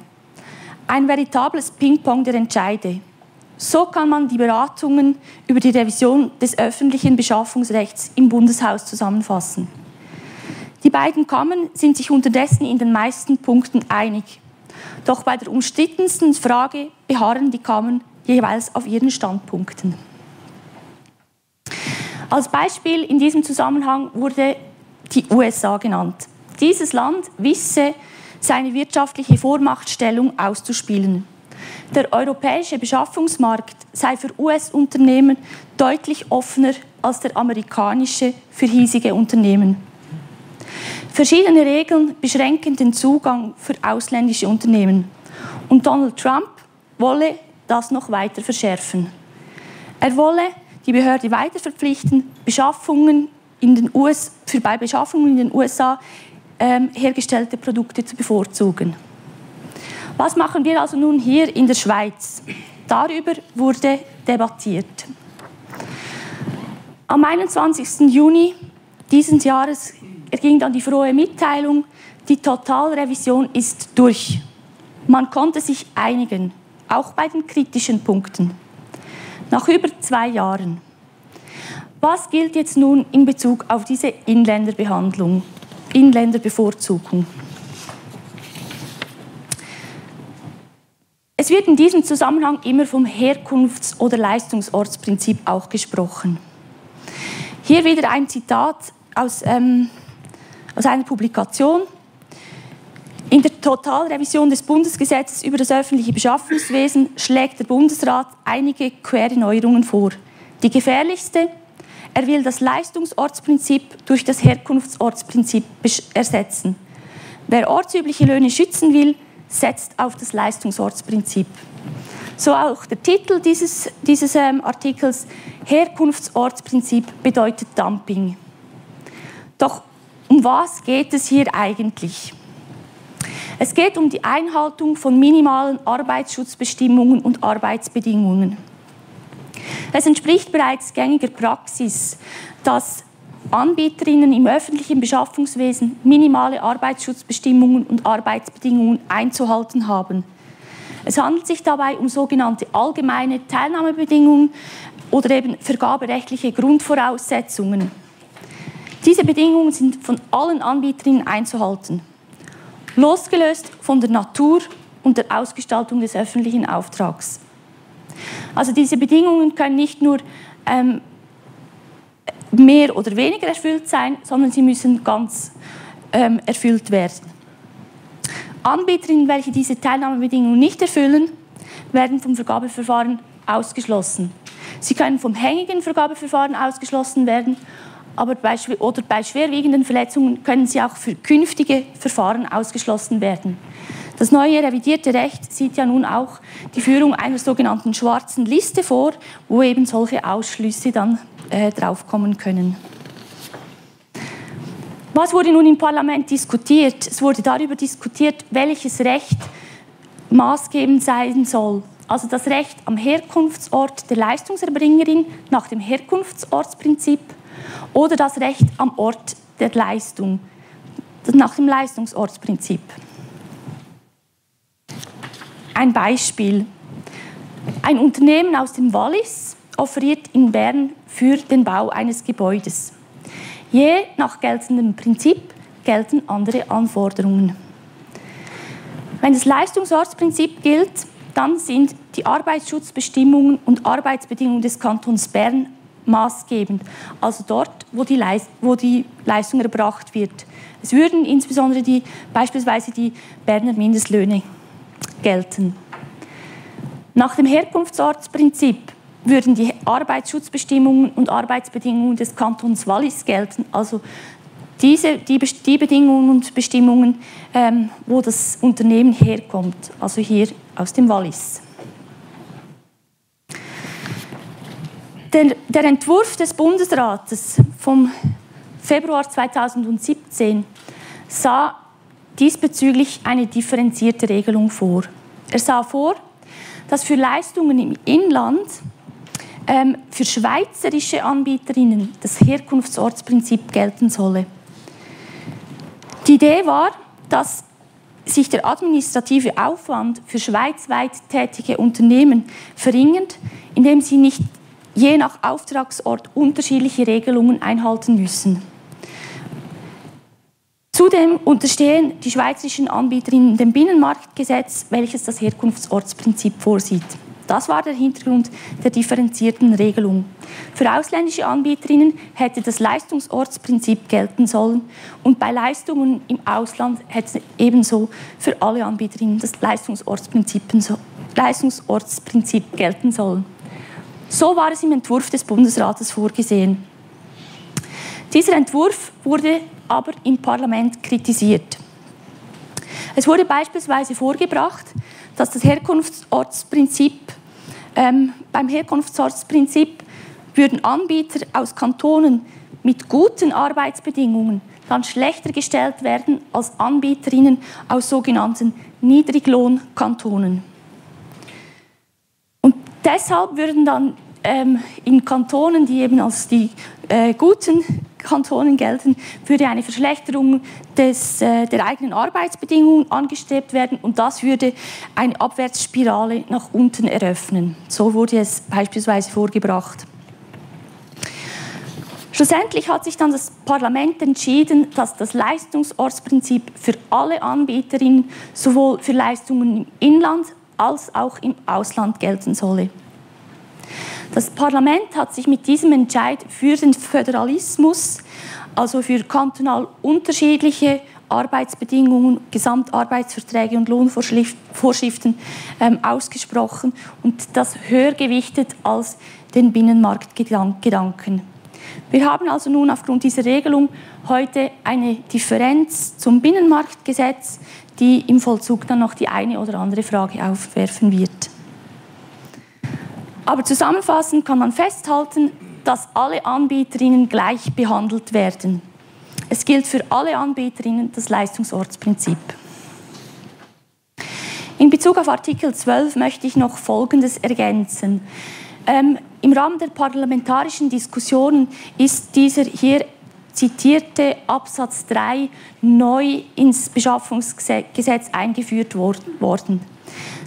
Ein veritables Ping-Pong der Entscheide. So kann man die Beratungen über die Revision des öffentlichen Beschaffungsrechts im Bundeshaus zusammenfassen. Die beiden Kammern sind sich unterdessen in den meisten Punkten einig. Doch bei der umstrittensten Frage beharren die Kammern jeweils auf ihren Standpunkten. Als Beispiel in diesem Zusammenhang wurde die USA genannt. Dieses Land wisse, seine wirtschaftliche Vormachtstellung auszuspielen. Der europäische Beschaffungsmarkt sei für US-Unternehmen deutlich offener als der amerikanische für hiesige Unternehmen. Verschiedene Regeln beschränken den Zugang für ausländische Unternehmen. Und Donald Trump wolle das noch weiter verschärfen. Er wolle die Behörde weiter verpflichten, bei Beschaffungen in den USA hergestellte Produkte zu bevorzugen. Was machen wir also nun hier in der Schweiz? Darüber wurde debattiert. Am 21. Juni dieses Jahres erging dann die frohe Mitteilung, die Totalrevision ist durch. Man konnte sich einigen, auch bei den kritischen Punkten. Nach über 2 Jahren. Was gilt jetzt nun in Bezug auf diese Inländerbehandlung, Inländerbevorzugung? Es wird in diesem Zusammenhang immer vom Herkunfts- oder Leistungsortsprinzip auch gesprochen. Hier wieder ein Zitat aus einer Publikation. In der Totalrevision des Bundesgesetzes über das öffentliche Beschaffungswesen schlägt der Bundesrat einige quere Neuerungen vor. Die gefährlichste: er will das Leistungsortsprinzip durch das Herkunftsortsprinzip ersetzen. Wer ortsübliche Löhne schützen will, setzt auf das Leistungsortsprinzip. So auch der Titel dieses Artikels, Herkunftsortsprinzip bedeutet Dumping. Doch um was geht es hier eigentlich? Es geht um die Einhaltung von minimalen Arbeitsschutzbestimmungen und Arbeitsbedingungen. Es entspricht bereits gängiger Praxis, dass Anbieterinnen im öffentlichen Beschaffungswesen minimale Arbeitsschutzbestimmungen und Arbeitsbedingungen einzuhalten haben. Es handelt sich dabei um sogenannte allgemeine Teilnahmebedingungen oder eben vergaberechtliche Grundvoraussetzungen. Diese Bedingungen sind von allen Anbieterinnen einzuhalten, losgelöst von der Natur und der Ausgestaltung des öffentlichen Auftrags. Also diese Bedingungen können nicht nur mehr oder weniger erfüllt sein, sondern sie müssen ganz erfüllt werden. Anbieterinnen, welche diese Teilnahmebedingungen nicht erfüllen, werden vom Vergabeverfahren ausgeschlossen. Sie können vom hängigen Vergabeverfahren ausgeschlossen werden, oder bei schwerwiegenden Verletzungen können sie auch für künftige Verfahren ausgeschlossen werden. Das neue revidierte Recht sieht ja nun auch die Führung einer sogenannten schwarzen Liste vor, wo eben solche Ausschlüsse dann draufkommen können. Was wurde nun im Parlament diskutiert? Es wurde darüber diskutiert, welches Recht maßgebend sein soll. Also das Recht am Herkunftsort der Leistungserbringerin nach dem Herkunftsortsprinzip Oder das Recht am Ort der Leistung, nach dem Leistungsortsprinzip. Ein Beispiel. Ein Unternehmen aus dem Wallis offeriert in Bern für den Bau eines Gebäudes. Je nach geltendem Prinzip gelten andere Anforderungen. Wenn das Leistungsortsprinzip gilt, dann sind die Arbeitsschutzbestimmungen und Arbeitsbedingungen des Kantons Bern maßgebend, also dort, wo die Leistung erbracht wird. Es würden insbesondere beispielsweise die Berner Mindestlöhne gelten. Nach dem Herkunftsortsprinzip würden die Arbeitsschutzbestimmungen und Arbeitsbedingungen des Kantons Wallis gelten, also die Bedingungen und Bestimmungen, wo das Unternehmen herkommt, also hier aus dem Wallis. Der Entwurf des Bundesrates vom Februar 2017 sah diesbezüglich eine differenzierte Regelung vor. Er sah vor, dass für Leistungen im Inland für schweizerische Anbieterinnen das Herkunftsortsprinzip gelten solle. Die Idee war, dass sich der administrative Aufwand für schweizweit tätige Unternehmen verringert, indem sie nicht je nach Auftragsort unterschiedliche Regelungen einhalten müssen. Zudem unterstehen die schweizerischen Anbieterinnen dem Binnenmarktgesetz, welches das Herkunftsortsprinzip vorsieht. Das war der Hintergrund der differenzierten Regelung. Für ausländische Anbieterinnen hätte das Leistungsortsprinzip gelten sollen und bei Leistungen im Ausland hätte ebenso für alle Anbieterinnen das Leistungsortsprinzip gelten sollen. So war es im Entwurf des Bundesrates vorgesehen. Dieser Entwurf wurde aber im Parlament kritisiert. Es wurde beispielsweise vorgebracht, dass das Herkunftsortsprinzip, beim Herkunftsortsprinzip würden Anbieter aus Kantonen mit guten Arbeitsbedingungen dann schlechter gestellt werden als Anbieterinnen aus sogenannten Niedriglohnkantonen. Und deshalb würden dann in Kantonen, die eben als die guten Kantonen gelten, würde eine Verschlechterung der eigenen Arbeitsbedingungen angestrebt werden und das würde eine Abwärtsspirale nach unten eröffnen. So wurde es beispielsweise vorgebracht. Schlussendlich hat sich dann das Parlament entschieden, dass das Leistungsortsprinzip für alle Anbieterinnen sowohl für Leistungen im Inland als auch im Ausland gelten solle. Das Parlament hat sich mit diesem Entscheid für den Föderalismus, also für kantonal unterschiedliche Arbeitsbedingungen, Gesamtarbeitsverträge und Lohnvorschriften ausgesprochen und das höher gewichtet als den Binnenmarktgedanken. Wir haben also nun aufgrund dieser Regelung heute eine Differenz zum Binnenmarktgesetz, die im Vollzug dann noch die eine oder andere Frage aufwerfen wird. Aber zusammenfassend kann man festhalten, dass alle Anbieterinnen gleich behandelt werden. Es gilt für alle Anbieterinnen das Leistungsortsprinzip. In Bezug auf Artikel 12 möchte ich noch Folgendes ergänzen. Im Rahmen der parlamentarischen Diskussionen ist dieser hier zitierte Absatz 3 neu ins Beschaffungsgesetz eingeführt worden.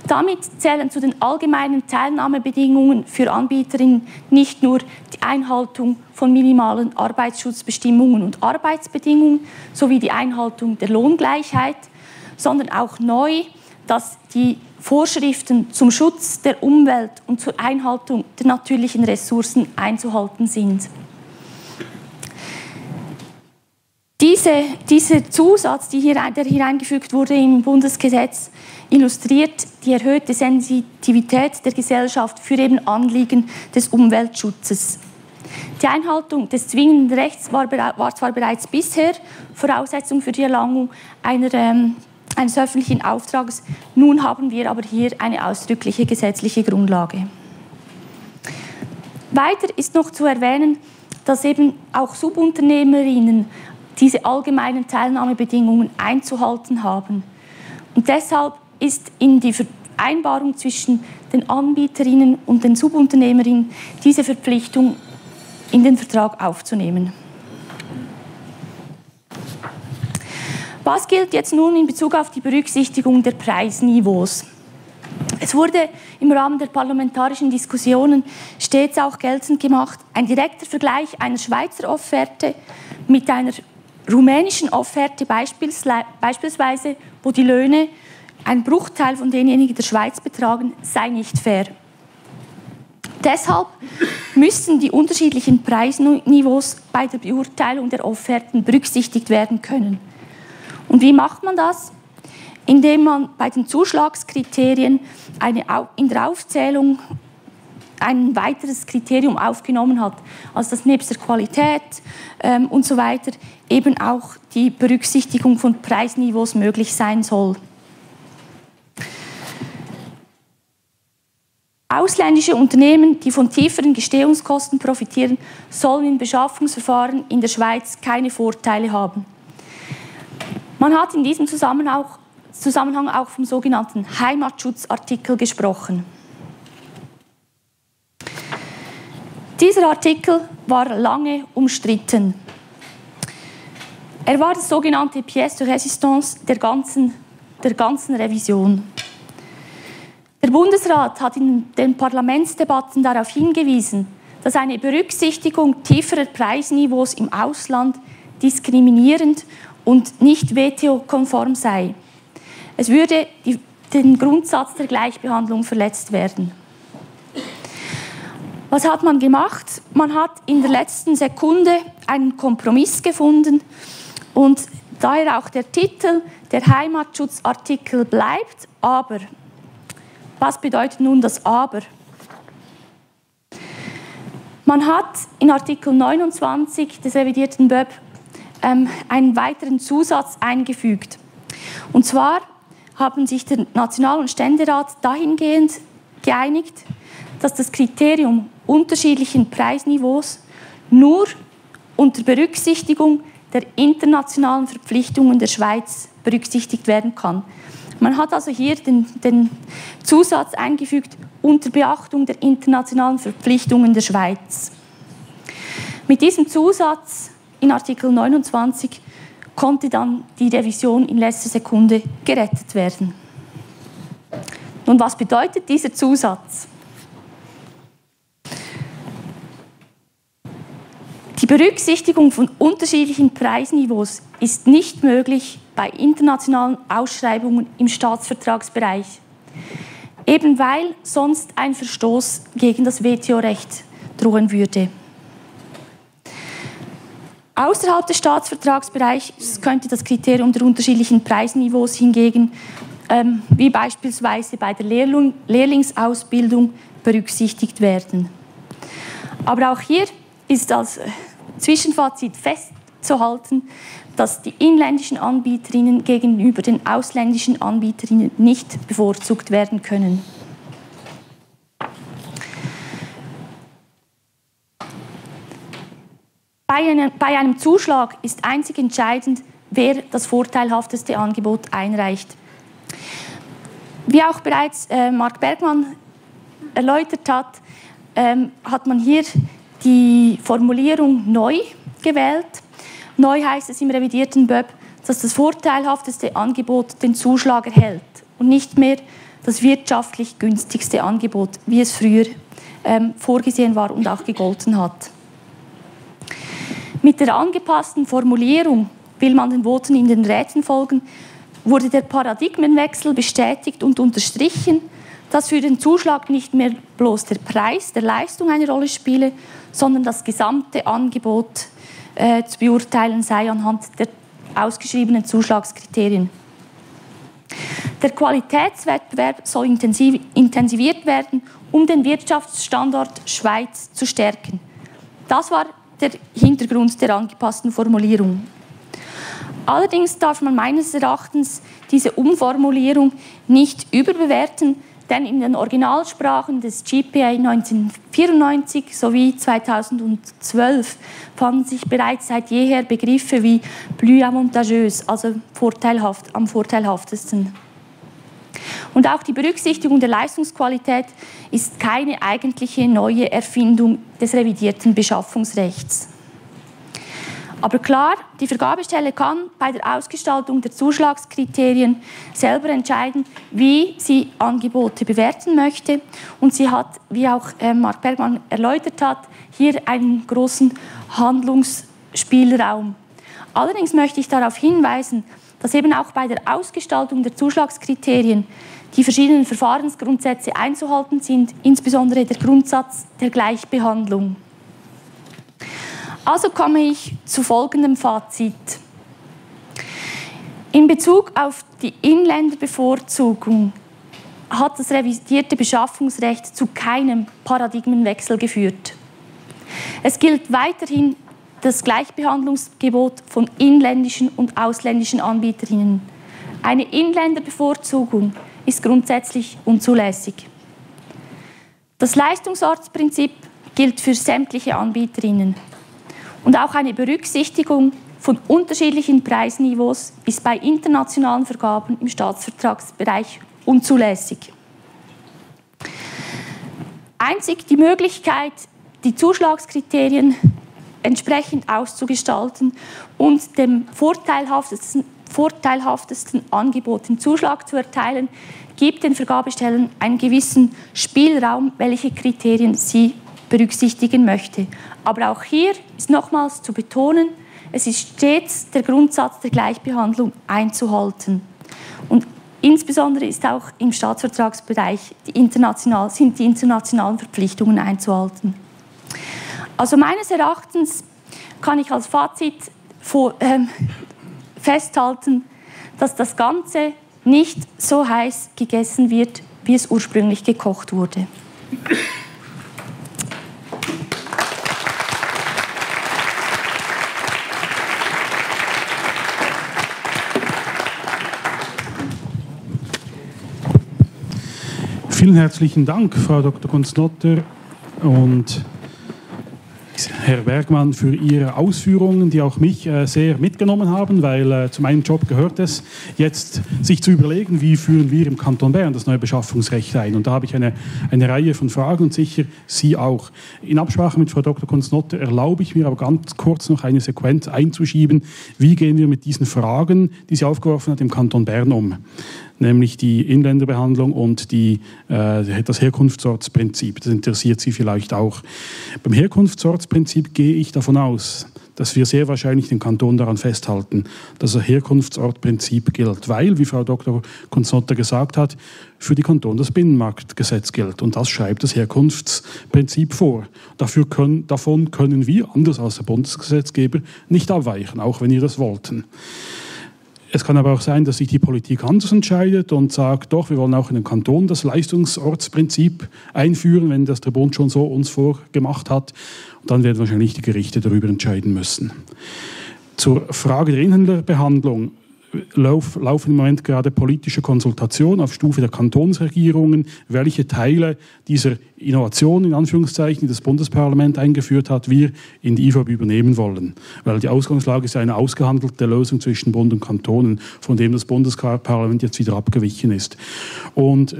Damit zählen zu den allgemeinen Teilnahmebedingungen für Anbieterinnen nicht nur die Einhaltung von minimalen Arbeitsschutzbestimmungen und Arbeitsbedingungen sowie die Einhaltung der Lohngleichheit, sondern auch neu, dass die Vorschriften zum Schutz der Umwelt und zur Einhaltung der natürlichen Ressourcen einzuhalten sind. Dieser Zusatz, der hier eingefügt wurde im Bundesgesetz, illustriert die erhöhte Sensitivität der Gesellschaft für eben Anliegen des Umweltschutzes. Die Einhaltung des zwingenden Rechts war zwar bereits bisher Voraussetzung für die Erlangung eines öffentlichen Auftrags, nun haben wir aber hier eine ausdrückliche gesetzliche Grundlage. Weiter ist noch zu erwähnen, dass eben auch Subunternehmerinnen diese allgemeinen Teilnahmebedingungen einzuhalten haben. Und deshalb ist in die Vereinbarung zwischen den Anbieterinnen und den Subunternehmerinnen diese Verpflichtung in den Vertrag aufzunehmen. Was gilt jetzt nun in Bezug auf die Berücksichtigung der Preisniveaus? Es wurde im Rahmen der parlamentarischen Diskussionen stets auch geltend gemacht, ein direkter Vergleich einer Schweizer Offerte mit einer rumänischen Offerte beispielsweise, wo die Löhne ein Bruchteil von denjenigen der Schweiz betragen, sei nicht fair. Deshalb müssen die unterschiedlichen Preisniveaus bei der Beurteilung der Offerten berücksichtigt werden können. Und wie macht man das? Indem man bei den Zuschlagskriterien in der Aufzählung ein weiteres Kriterium aufgenommen hat, also dass nebst der Qualität und so weiter eben auch die Berücksichtigung von Preisniveaus möglich sein soll. Ausländische Unternehmen, die von tieferen Gestehungskosten profitieren, sollen in Beschaffungsverfahren in der Schweiz keine Vorteile haben. Man hat in diesem Zusammenhang auch vom sogenannten Heimatschutzartikel gesprochen. Dieser Artikel war lange umstritten. Er war das sogenannte Pièce de Résistance der ganzen Revision. Der Bundesrat hat in den Parlamentsdebatten darauf hingewiesen, dass eine Berücksichtigung tieferer Preisniveaus im Ausland diskriminierend und nicht WTO-konform sei. Es würde den Grundsatz der Gleichbehandlung verletzt werden. Was hat man gemacht? Man hat in der letzten Sekunde einen Kompromiss gefunden und daher auch der Titel, der Heimatschutzartikel bleibt, aber. Was bedeutet nun das Aber? Man hat in Artikel 29 des revidierten BöB einen weiteren Zusatz eingefügt. Und zwar haben sich der National- und Ständerat dahingehend geeinigt, dass das Kriterium unterschiedlichen Preisniveaus nur unter Berücksichtigung der internationalen Verpflichtungen der Schweiz berücksichtigt werden kann. Man hat also hier den Zusatz eingefügt, unter Beachtung der internationalen Verpflichtungen der Schweiz. Mit diesem Zusatz in Artikel 29 konnte dann die Revision in letzter Sekunde gerettet werden. Nun, was bedeutet dieser Zusatz? Die Berücksichtigung von unterschiedlichen Preisniveaus ist nicht möglich bei internationalen Ausschreibungen im Staatsvertragsbereich, eben weil sonst ein Verstoß gegen das WTO-Recht drohen würde. Außerhalb des Staatsvertragsbereichs könnte das Kriterium der unterschiedlichen Preisniveaus hingegen, wie beispielsweise bei der Lehrlingsausbildung, berücksichtigt werden. Aber auch hier ist als Zwischenfazit festzuhalten, dass die inländischen Anbieterinnen gegenüber den ausländischen Anbieterinnen nicht bevorzugt werden können. Bei einem Zuschlag ist einzig entscheidend, wer das vorteilhafteste Angebot einreicht. Wie auch bereits Marc Bergmann erläutert hat, hat man hier die Formulierung neu gewählt. Neu heißt es im revidierten BöB, dass das vorteilhafteste Angebot den Zuschlag erhält und nicht mehr das wirtschaftlich günstigste Angebot, wie es früher vorgesehen war und auch gegolten hat. Mit der angepassten Formulierung, will man den Voten in den Räten folgen, wurde der Paradigmenwechsel bestätigt und unterstrichen, dass für den Zuschlag nicht mehr bloß der Preis der Leistung eine Rolle spiele, sondern das gesamte Angebot zu beurteilen sei anhand der ausgeschriebenen Zuschlagskriterien. Der Qualitätswettbewerb soll intensiviert werden, um den Wirtschaftsstandort Schweiz zu stärken. Das war der Hintergrund der angepassten Formulierung. Allerdings darf man meines Erachtens diese Umformulierung nicht überbewerten, denn in den Originalsprachen des GPA 1994 sowie 2012 fanden sich bereits seit jeher Begriffe wie plus avantageuse, also vorteilhaft, am vorteilhaftesten. Und auch die Berücksichtigung der Leistungsqualität ist keine eigentliche neue Erfindung des revidierten Beschaffungsrechts. Aber klar, die Vergabestelle kann bei der Ausgestaltung der Zuschlagskriterien selber entscheiden, wie sie Angebote bewerten möchte. Und sie hat, wie auch Marc Bergmann erläutert hat, hier einen großen Handlungsspielraum. Allerdings möchte ich darauf hinweisen, dass eben auch bei der Ausgestaltung der Zuschlagskriterien die verschiedenen Verfahrensgrundsätze einzuhalten sind, insbesondere der Grundsatz der Gleichbehandlung. Also komme ich zu folgendem Fazit. In Bezug auf die Inländerbevorzugung hat das revidierte Beschaffungsrecht zu keinem Paradigmenwechsel geführt. Es gilt weiterhin das Gleichbehandlungsgebot von inländischen und ausländischen Anbieterinnen. Eine Inländerbevorzugung ist grundsätzlich unzulässig. Das Leistungsortsprinzip gilt für sämtliche Anbieterinnen. Und auch eine Berücksichtigung von unterschiedlichen Preisniveaus ist bei internationalen Vergaben im Staatsvertragsbereich unzulässig. Einzig die Möglichkeit, die Zuschlagskriterien entsprechend auszugestalten und dem vorteilhaftesten Angebot den Zuschlag zu erteilen, gibt den Vergabestellen einen gewissen Spielraum, welche Kriterien sie berücksichtigen möchte. Aber auch hier ist nochmals zu betonen, es ist stets der Grundsatz der Gleichbehandlung einzuhalten. Und insbesondere ist auch im Staatsvertragsbereich die internationalen Verpflichtungen einzuhalten. Also meines Erachtens kann ich als Fazit festhalten, dass das Ganze nicht so heiß gegessen wird, wie es ursprünglich gekocht wurde. Vielen herzlichen Dank, Frau Dr. Kunz-Notter und Herr Bergmann, für Ihre Ausführungen, die auch mich sehr mitgenommen haben, weil zu meinem Job gehört es, jetzt sich zu überlegen, wie führen wir im Kanton Bern das neue Beschaffungsrecht ein. Und da habe ich eine Reihe von Fragen und sicher Sie auch. In Absprache mit Frau Dr. Kunz-Notter erlaube ich mir aber ganz kurz noch eine Sequenz einzuschieben. Wie gehen wir mit diesen Fragen, die sie aufgeworfen hat, im Kanton Bern um? Nämlich die Inländerbehandlung und das Herkunftsortsprinzip. Das interessiert Sie vielleicht auch. Beim Herkunftsortsprinzip gehe ich davon aus, dass wir sehr wahrscheinlich den Kanton daran festhalten, dass das Herkunftsortprinzip gilt, weil, wie Frau Dr. Kunz-Notter gesagt hat, für die Kantone das Binnenmarktgesetz gilt. Und das schreibt das Herkunftsprinzip vor. Davon können wir, anders als der Bundesgesetzgeber, nicht abweichen, auch wenn wir das wollten. Es kann aber auch sein, dass sich die Politik anders entscheidet und sagt, doch, wir wollen auch in den Kanton das Leistungsortsprinzip einführen, wenn das der Bund schon so uns vorgemacht hat. Und dann werden wahrscheinlich die Gerichte darüber entscheiden müssen. Zur Frage der Inländerbehandlung laufen im Moment gerade politische Konsultationen auf Stufe der Kantonsregierungen, welche Teile dieser Innovation, in Anführungszeichen, die das Bundesparlament eingeführt hat, wir in die IVB übernehmen wollen. Weil die Ausgangslage ist eine ausgehandelte Lösung zwischen Bund und Kantonen, von dem das Bundesparlament jetzt wieder abgewichen ist. Und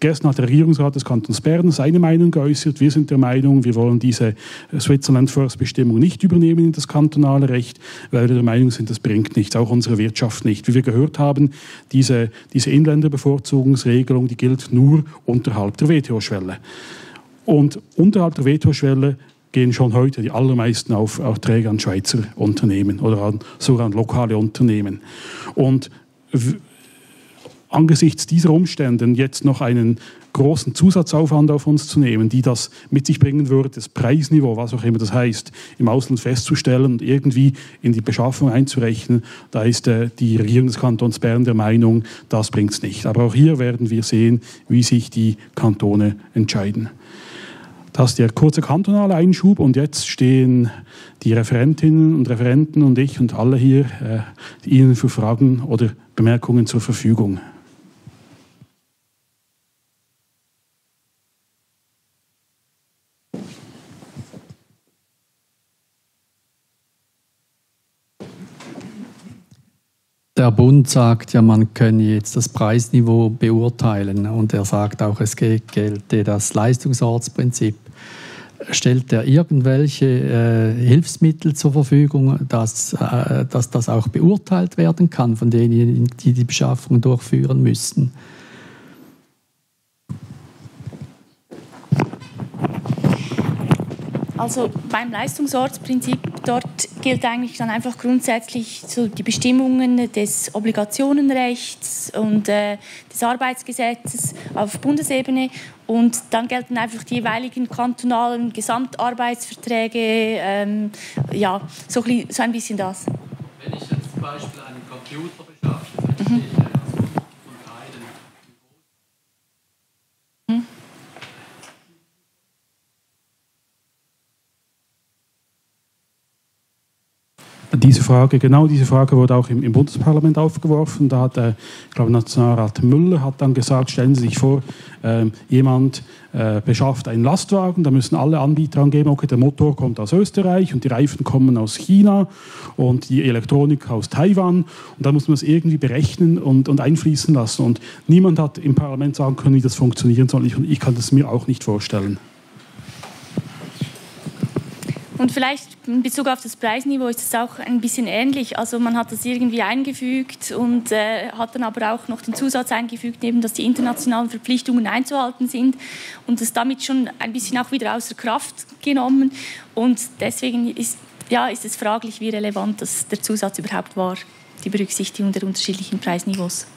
gestern hat der Regierungsrat des Kantons Bern seine Meinung geäußert. Wir sind der Meinung, wir wollen diese Switzerland First Bestimmung nicht übernehmen in das kantonale Recht, weil wir der Meinung sind, das bringt nichts, auch unsere Wirtschaft nicht. Wie wir gehört haben, diese Inländerbevorzugungsregelung, die gilt nur unterhalb der WTO-Schwelle. Und unterhalb der WTO-Schwelle gehen schon heute die allermeisten Aufträge an Schweizer Unternehmen oder sogar an lokale Unternehmen. Und angesichts dieser Umstände jetzt noch einen großen Zusatzaufwand auf uns zu nehmen, die das mit sich bringen würde, das Preisniveau, was auch immer das heißt, im Ausland festzustellen und irgendwie in die Beschaffung einzurechnen, da ist die Regierung des Kantons Bern der Meinung, das bringt es nicht. Aber auch hier werden wir sehen, wie sich die Kantone entscheiden. Das ist der kurze kantonale Einschub und jetzt stehen die Referentinnen und Referenten und ich und alle hier Ihnen für Fragen oder Bemerkungen zur Verfügung. Der Bund sagt ja, man könne jetzt das Preisniveau beurteilen und er sagt auch, es gelte das Leistungsortsprinzip. Stellt er irgendwelche Hilfsmittel zur Verfügung, dass das auch beurteilt werden kann von denjenigen, die die Beschaffung durchführen müssen? Also beim Leistungsortsprinzip, dort gilt eigentlich dann einfach grundsätzlich so die Bestimmungen des Obligationenrechts und des Arbeitsgesetzes auf Bundesebene und dann gelten einfach die jeweiligen kantonalen Gesamtarbeitsverträge, ja, so ein bisschen das. Wenn ich jetzt zum Beispiel einen Computer beschaffe, dann stehe ich ja als Kunden von Teilen. Diese Frage, genau diese Frage wurde auch im Bundesparlament aufgeworfen. Da hat, ich glaube, Nationalrat Müller hat dann gesagt, stellen Sie sich vor, jemand beschafft einen Lastwagen, da müssen alle Anbieter angeben, okay, der Motor kommt aus Österreich und die Reifen kommen aus China und die Elektronik aus Taiwan. Und da muss man es irgendwie berechnen und einfließen lassen. Und niemand hat im Parlament sagen können, wie das funktionieren soll. Ich kann das mir auch nicht vorstellen. Und vielleicht in Bezug auf das Preisniveau ist es auch ein bisschen ähnlich. Also man hat das irgendwie eingefügt und hat dann aber auch noch den Zusatz eingefügt, eben, dass die internationalen Verpflichtungen einzuhalten sind und das damit schon ein bisschen auch wieder außer Kraft genommen. Und deswegen ist, ja, ist es fraglich, wie relevant das der Zusatz überhaupt war, die Berücksichtigung der unterschiedlichen Preisniveaus.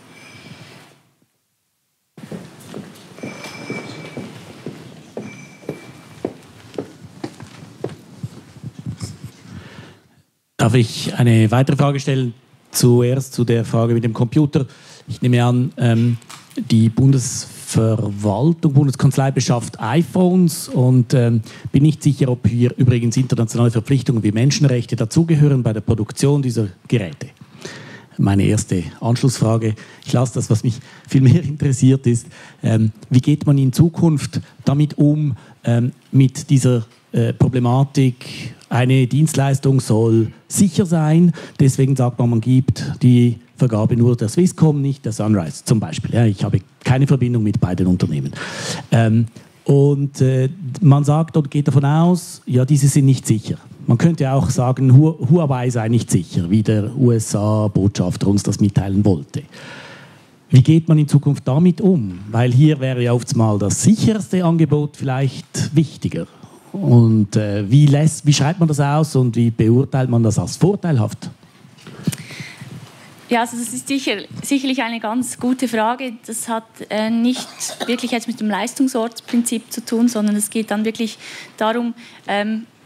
Darf ich eine weitere Frage stellen? Zuerst zu der Frage mit dem Computer. Ich nehme an, die Bundesverwaltung, Bundeskanzlei beschafft iPhones und bin nicht sicher, ob hier übrigens internationale Verpflichtungen wie Menschenrechte dazugehören bei der Produktion dieser Geräte. Meine erste Anschlussfrage. Ich lasse das, was mich viel mehr interessiert ist. Wie geht man in Zukunft damit um, mit dieser Problematik? Eine Dienstleistung soll sicher sein, deswegen sagt man, man gibt die Vergabe nur der Swisscom, nicht der Sunrise zum Beispiel. Ja, ich habe keine Verbindung mit beiden Unternehmen. Man sagt und geht davon aus, ja, diese sind nicht sicher. Man könnte auch sagen, Huawei sei nicht sicher, wie der USA-Botschafter uns das mitteilen wollte. Wie geht man in Zukunft damit um? Weil hier wäre ja oft mal das sicherste Angebot vielleicht wichtiger. Und wie schreibt man das aus und wie beurteilt man das als vorteilhaft? Ja, also das ist sicherlich eine ganz gute Frage. Das hat nicht wirklich jetzt mit dem Leistungsortsprinzip zu tun, sondern es geht dann wirklich darum,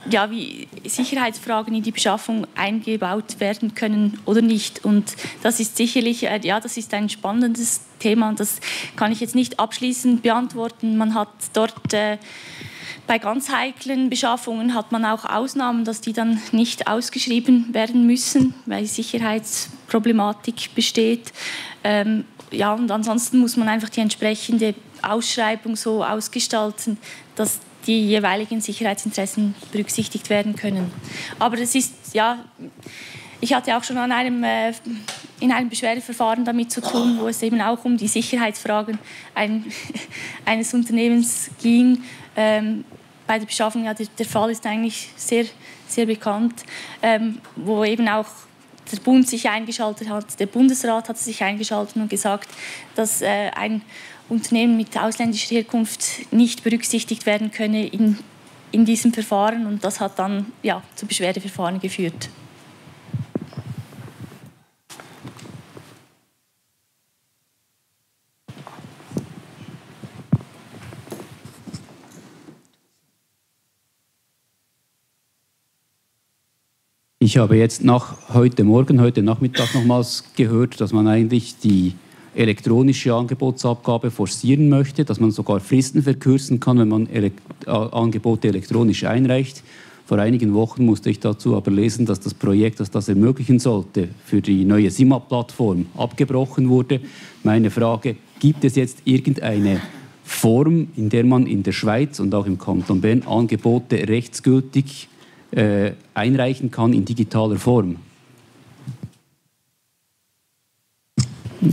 ja, wie Sicherheitsfragen in die Beschaffung eingebaut werden können oder nicht. Und das ist sicherlich, ja, das ist ein spannendes Thema und das kann ich jetzt nicht abschließend beantworten. Man hat dort... bei ganz heiklen Beschaffungen hat man auch Ausnahmen, dass die dann nicht ausgeschrieben werden müssen, weil Sicherheitsproblematik besteht. Ja, und ansonsten muss man einfach die entsprechende Ausschreibung so ausgestalten, dass die jeweiligen Sicherheitsinteressen berücksichtigt werden können. Aber das ist, ja, ich hatte auch schon in einem Beschwerdeverfahren damit zu tun, wo es eben auch um die Sicherheitsfragen eines Unternehmens ging. Bei der Beschaffung, ja, der Fall ist eigentlich sehr, sehr bekannt, wo eben auch der Bund sich eingeschaltet hat, der Bundesrat hat sich eingeschaltet und gesagt, dass ein Unternehmen mit ausländischer Herkunft nicht berücksichtigt werden könne in diesem Verfahren und das hat dann, ja, zu Beschwerdeverfahren geführt. Ich habe jetzt heute Nachmittag nochmals gehört, dass man eigentlich die elektronische Angebotsabgabe forcieren möchte, dass man sogar Fristen verkürzen kann, wenn man Angebote elektronisch einreicht. Vor einigen Wochen musste ich dazu aber lesen, dass das Projekt, das das ermöglichen sollte, für die neue SIMAP-Plattform abgebrochen wurde. Meine Frage, gibt es jetzt irgendeine Form, in der man in der Schweiz und auch im Kanton Bern Angebote rechtsgültig einreichen kann in digitaler Form?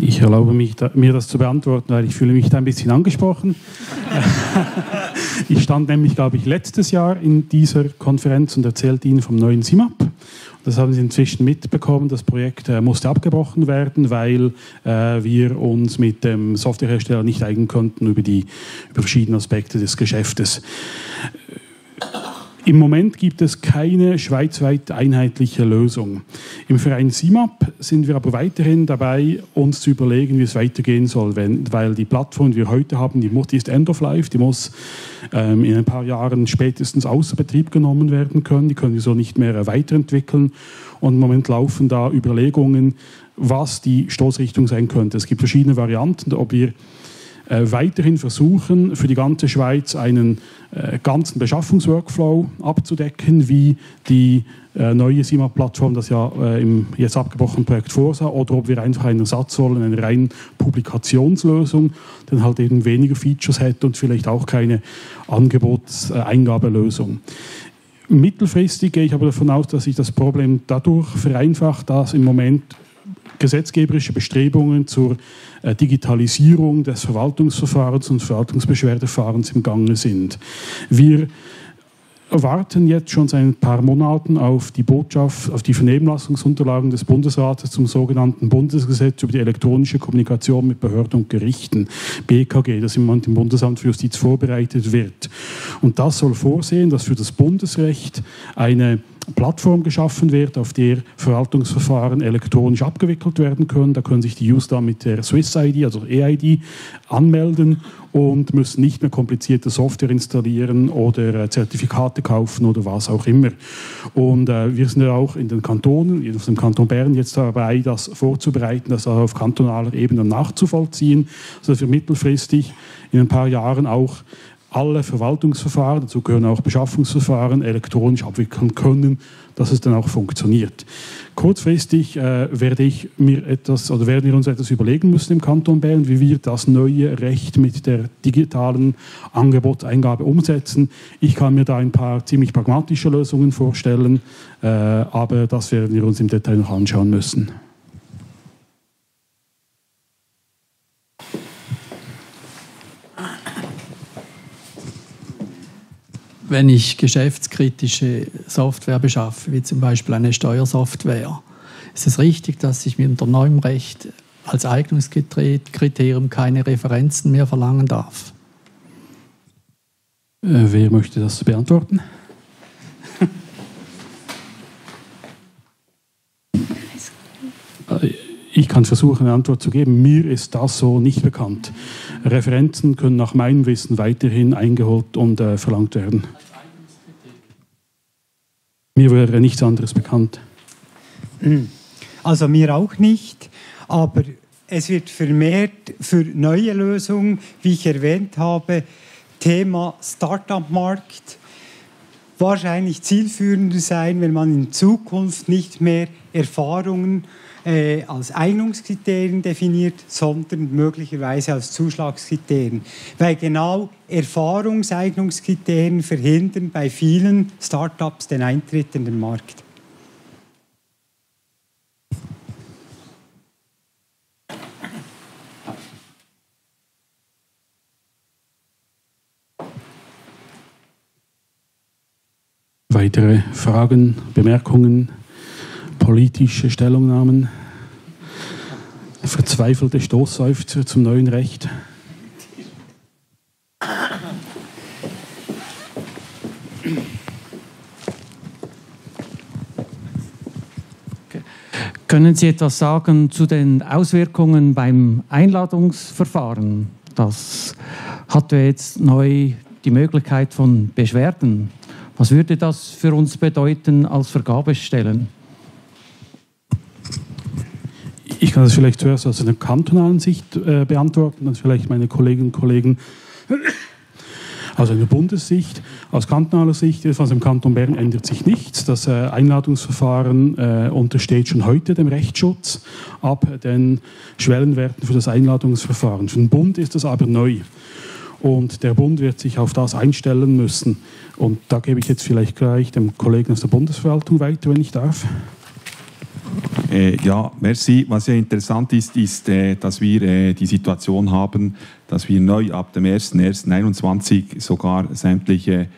Ich erlaube mir das zu beantworten, weil ich fühle mich da ein bisschen angesprochen. Ich stand nämlich, glaube ich, letztes Jahr in dieser Konferenz und erzählte Ihnen vom neuen SIMAP. Das haben Sie inzwischen mitbekommen. Das Projekt musste abgebrochen werden, weil wir uns mit dem Softwarehersteller nicht einigen konnten über verschiedene Aspekte des Geschäftes. Im Moment gibt es keine schweizweit einheitliche Lösung. Im Verein SIMAP sind wir aber weiterhin dabei, uns zu überlegen, wie es weitergehen soll, weil die Plattform, die wir heute haben, die ist End of Life, die muss in ein paar Jahren spätestens außer Betrieb genommen werden können, die können wir so nicht mehr weiterentwickeln und im Moment laufen da Überlegungen, was die Stoßrichtung sein könnte. Es gibt verschiedene Varianten, ob wir weiterhin versuchen, für die ganze Schweiz einen ganzen Beschaffungsworkflow abzudecken, wie die neue SIMAP-Plattform das ja im jetzt abgebrochenen Projekt vorsah, oder ob wir einfach einen Ersatz wollen, eine rein Publikationslösung, dann halt eben weniger Features hätte und vielleicht auch keine Angebots-Eingabelösung. Mittelfristig gehe ich aber davon aus, dass sich das Problem dadurch vereinfacht, dass im Moment gesetzgeberische Bestrebungen zur Digitalisierung des Verwaltungsverfahrens und Verwaltungsbeschwerdeverfahrens im Gange sind. Wir warten jetzt schon seit ein paar Monaten auf die Botschaft, auf die Vernehmlassungsunterlagen des Bundesrates zum sogenannten Bundesgesetz über die elektronische Kommunikation mit Behörden und Gerichten, BKG, das im Moment im Bundesamt für Justiz vorbereitet wird. Und das soll vorsehen, dass für das Bundesrecht eine Plattform geschaffen wird, auf der Verwaltungsverfahren elektronisch abgewickelt werden können. Da können sich die User mit der SwissID, also EID, anmelden und müssen nicht mehr komplizierte Software installieren oder Zertifikate kaufen oder was auch immer. Und wir sind ja auch in den Kantonen, auf dem Kanton Bern jetzt dabei, das vorzubereiten, das auch auf kantonaler Ebene nachzuvollziehen, sodass wir mittelfristig in ein paar Jahren auch alle Verwaltungsverfahren, dazu gehören auch Beschaffungsverfahren, elektronisch abwickeln können, dass es dann auch funktioniert. Kurzfristig werden wir uns etwas überlegen müssen im Kanton Bern, wie wir das neue Recht mit der digitalen Angebotseingabe umsetzen. Ich kann mir da ein paar ziemlich pragmatische Lösungen vorstellen, aber das werden wir uns im Detail noch anschauen müssen. Wenn ich geschäftskritische Software beschaffe, wie zum Beispiel eine Steuersoftware, ist es richtig, dass ich mit dem neuen Recht als Eignungskriterium keine Referenzen mehr verlangen darf? Wer möchte das beantworten? Ich kann versuchen, eine Antwort zu geben. Mir ist das so nicht bekannt. Referenzen können nach meinem Wissen weiterhin eingeholt und verlangt werden. Mir wäre nichts anderes bekannt. Also mir auch nicht, aber es wird vermehrt für neue Lösungen, wie ich erwähnt habe, Thema Start-up-Markt, wahrscheinlich zielführender sein, wenn man in Zukunft nicht mehr Erfahrungen als Eignungskriterien definiert, sondern möglicherweise als Zuschlagskriterien. Weil genau Erfahrungseignungskriterien verhindern bei vielen Startups den Eintritt in den Markt. Weitere Fragen, Bemerkungen? Politische Stellungnahmen, verzweifelte Stoßseufzer zum neuen Recht. Okay. Können Sie etwas sagen zu den Auswirkungen beim Einladungsverfahren? Das hatte jetzt neu die Möglichkeit von Beschwerden. Was würde das für uns bedeuten als Vergabestellen? Ich kann das vielleicht zuerst aus einer kantonalen Sicht beantworten, dann vielleicht meine Kolleginnen und Kollegen aus einer Bundessicht. Aus kantonaler Sicht, jedenfalls im Kanton Bern, ändert sich nichts. Das Einladungsverfahren untersteht schon heute dem Rechtsschutz ab den Schwellenwerten für das Einladungsverfahren. Für den Bund ist das aber neu. Und der Bund wird sich auf das einstellen müssen. Und da gebe ich jetzt vielleicht gleich dem Kollegen aus der Bundesverwaltung weiter, wenn ich darf. Ja, merci. Was ja interessant ist, ist, dass wir die Situation haben, dass wir neu ab dem 01.01.2021 sogar sämtliche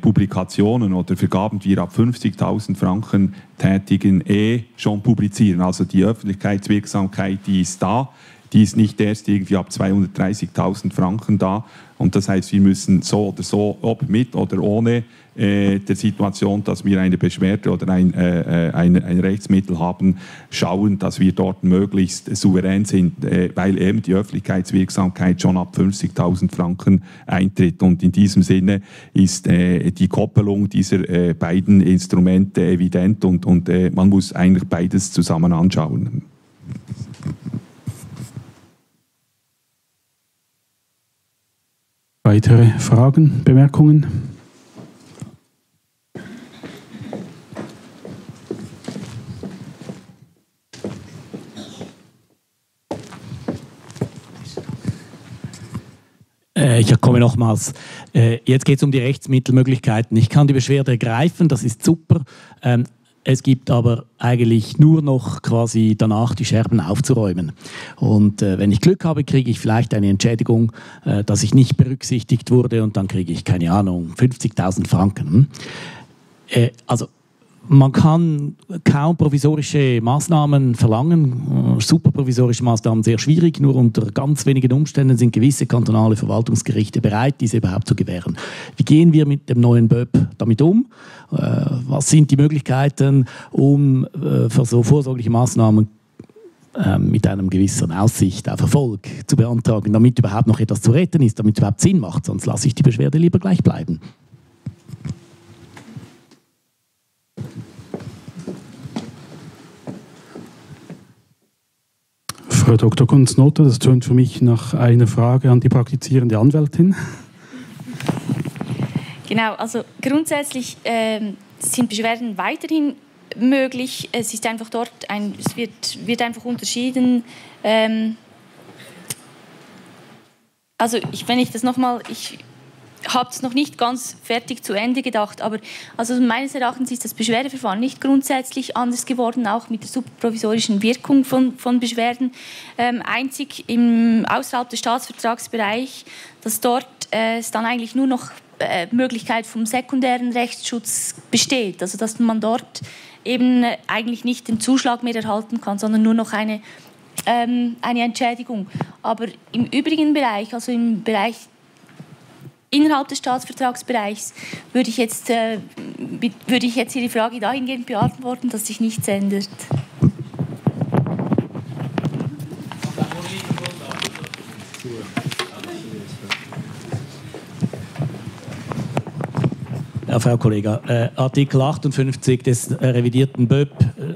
Publikationen oder Vergaben, die wir ab 50.000 Franken tätigen, schon publizieren. Also die Öffentlichkeitswirksamkeit, die ist da. Die ist nicht erst irgendwie ab 230.000 Franken da. Und das heißt, wir müssen so oder so, ob mit oder ohne der Situation, dass wir eine Beschwerde oder ein Rechtsmittel haben, schauen, dass wir dort möglichst souverän sind, weil eben die Öffentlichkeitswirksamkeit schon ab 50.000 Franken eintritt. Und in diesem Sinne ist die Koppelung dieser beiden Instrumente evident und man muss eigentlich beides zusammen anschauen. Weitere Fragen, Bemerkungen? Ich komme nochmals. Jetzt geht es um die Rechtsmittelmöglichkeiten. Ich kann die Beschwerde ergreifen, das ist super. Es gibt aber eigentlich nur noch quasi danach die Scherben aufzuräumen. Und wenn ich Glück habe, kriege ich vielleicht eine Entschädigung, dass ich nicht berücksichtigt wurde und dann kriege ich, keine Ahnung, 50.000 Franken. Also man kann kaum provisorische Maßnahmen verlangen. Superprovisorische Maßnahmen sehr schwierig. Nur unter ganz wenigen Umständen sind gewisse kantonale Verwaltungsgerichte bereit, diese überhaupt zu gewähren. Wie gehen wir mit dem neuen BöP damit um? Was sind die Möglichkeiten, um für so vorsorgliche Maßnahmen mit einem gewissen Aussicht auf Erfolg zu beantragen, damit überhaupt noch etwas zu retten ist, damit es überhaupt Sinn macht? Sonst lasse ich die Beschwerde lieber gleich bleiben. Frau Dr. Kunz-Notter, das tönt für mich nach einer Frage an die praktizierende Anwältin. Genau, also grundsätzlich sind Beschwerden weiterhin möglich. Es ist einfach dort, es wird einfach unterschieden. Also ich habe es noch nicht ganz fertig zu Ende gedacht, aber also meines Erachtens ist das Beschwerdeverfahren nicht grundsätzlich anders geworden, auch mit der superprovisorischen Wirkung von Beschwerden. Einzig außerhalb des Staatsvertragsbereich, dass dort es dann eigentlich nur noch Möglichkeit vom sekundären Rechtsschutz besteht, also dass man dort eben eigentlich nicht den Zuschlag mehr erhalten kann, sondern nur noch eine Entschädigung. Aber im übrigen Bereich, also im Bereich innerhalb des Staatsvertragsbereichs, würde ich jetzt Ihre Frage dahingehend beantworten, dass sich nichts ändert. Ja, Frau Kollegin, Artikel 58 des revidierten BöP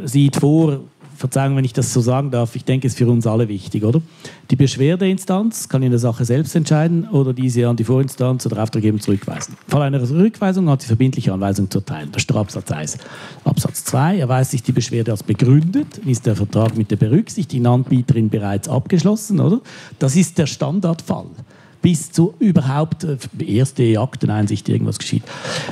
sieht vor, Verzeihung, wenn ich das so sagen darf, ich denke, es ist für uns alle wichtig, oder? Die Beschwerdeinstanz kann in der Sache selbst entscheiden oder diese an die Vorinstanz oder Auftraggeber zurückweisen. Im Fall einer Rückweisung hat sie verbindliche Anweisung zu erteilen. Das ist der Absatz 1. Absatz 2 erweist sich die Beschwerde als begründet, ist der Vertrag mit der berücksichtigten Anbieterin bereits abgeschlossen, oder? Das ist der Standardfall. Bis zu überhaupt erste Akteneinsicht, irgendwas geschieht.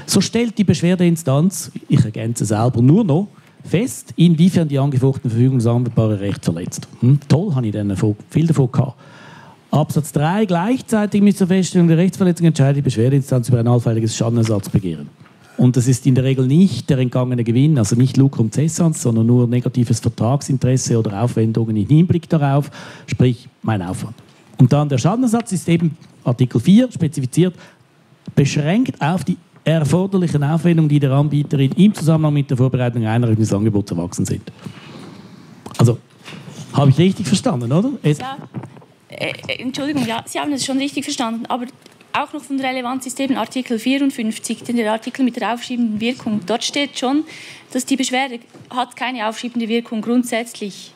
So stellt die Beschwerdeinstanz, ich ergänze selber nur noch, fest, inwiefern die angefochtene Verfügung das anwendbare Recht verletzt. Toll, habe ich dann viel davon gehabt. Absatz 3. Gleichzeitig mit der Feststellung der Rechtsverletzung entscheidet die Beschwerdeinstanz über ein allfälliges Schadenersatzbegehren. Und das ist in der Regel nicht der entgangene Gewinn, also nicht Lucrum Cessans, sondern nur negatives Vertragsinteresse oder Aufwendungen im Hinblick darauf, sprich mein Aufwand. Und dann der Schadenersatz ist eben Artikel 4 spezifiziert, beschränkt auf die erforderlichen Aufwendungen, die der Anbieterin im Zusammenhang mit der Vorbereitung einer Angebots erwachsen sind. Also, habe ich richtig verstanden, oder? Ja, Entschuldigung, ja, Sie haben es schon richtig verstanden, aber auch noch von Relevanz ist eben Artikel 54, denn der Artikel mit der aufschiebenden Wirkung. Dort steht schon, dass die Beschwerde hat keine aufschiebende Wirkung grundsätzlich.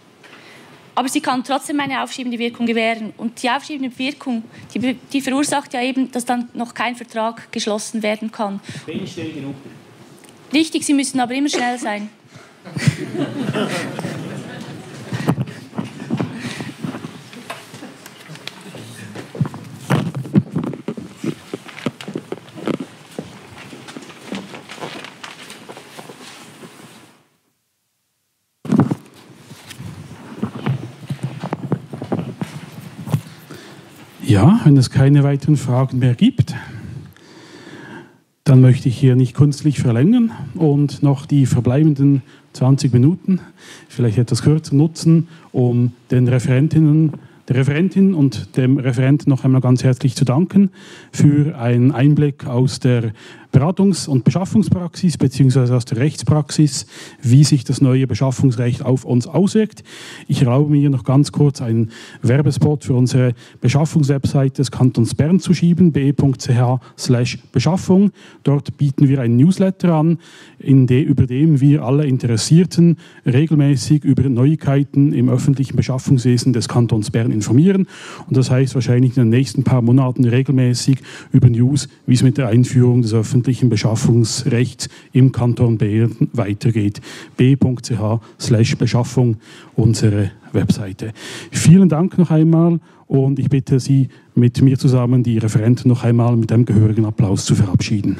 Aber sie kann trotzdem eine aufschiebende Wirkung gewähren. Und die aufschiebende Wirkung, die verursacht ja eben, dass dann noch kein Vertrag geschlossen werden kann. Bin ich schnell genug? Richtig, Sie müssen aber immer schnell sein. Ja, wenn es keine weiteren Fragen mehr gibt, dann möchte ich hier nicht künstlich verlängern und noch die verbleibenden 20 Minuten, vielleicht etwas kürzer, nutzen, um den Referentinnen, der Referentin und dem Referenten noch einmal ganz herzlich zu danken für einen Einblick aus der Beratungs- und Beschaffungspraxis bzw. aus der Rechtspraxis, wie sich das neue Beschaffungsrecht auf uns auswirkt. Ich erlaube mir noch ganz kurz einen Werbespot für unsere Beschaffungswebsite des Kantons Bern zu schieben, be.ch/beschaffung. Dort bieten wir einen Newsletter an, über den wir alle Interessierten regelmäßig über Neuigkeiten im öffentlichen Beschaffungswesen des Kantons Bern informieren. Und das heißt wahrscheinlich in den nächsten paar Monaten regelmäßig über News, wie es mit der Einführung des öffentlichen Beschaffungsrechts im Kanton Bern weitergeht. b.ch/beschaffung, unsere Webseite. Vielen Dank noch einmal und ich bitte Sie, mit mir zusammen die Referenten noch einmal mit einem gehörigen Applaus zu verabschieden.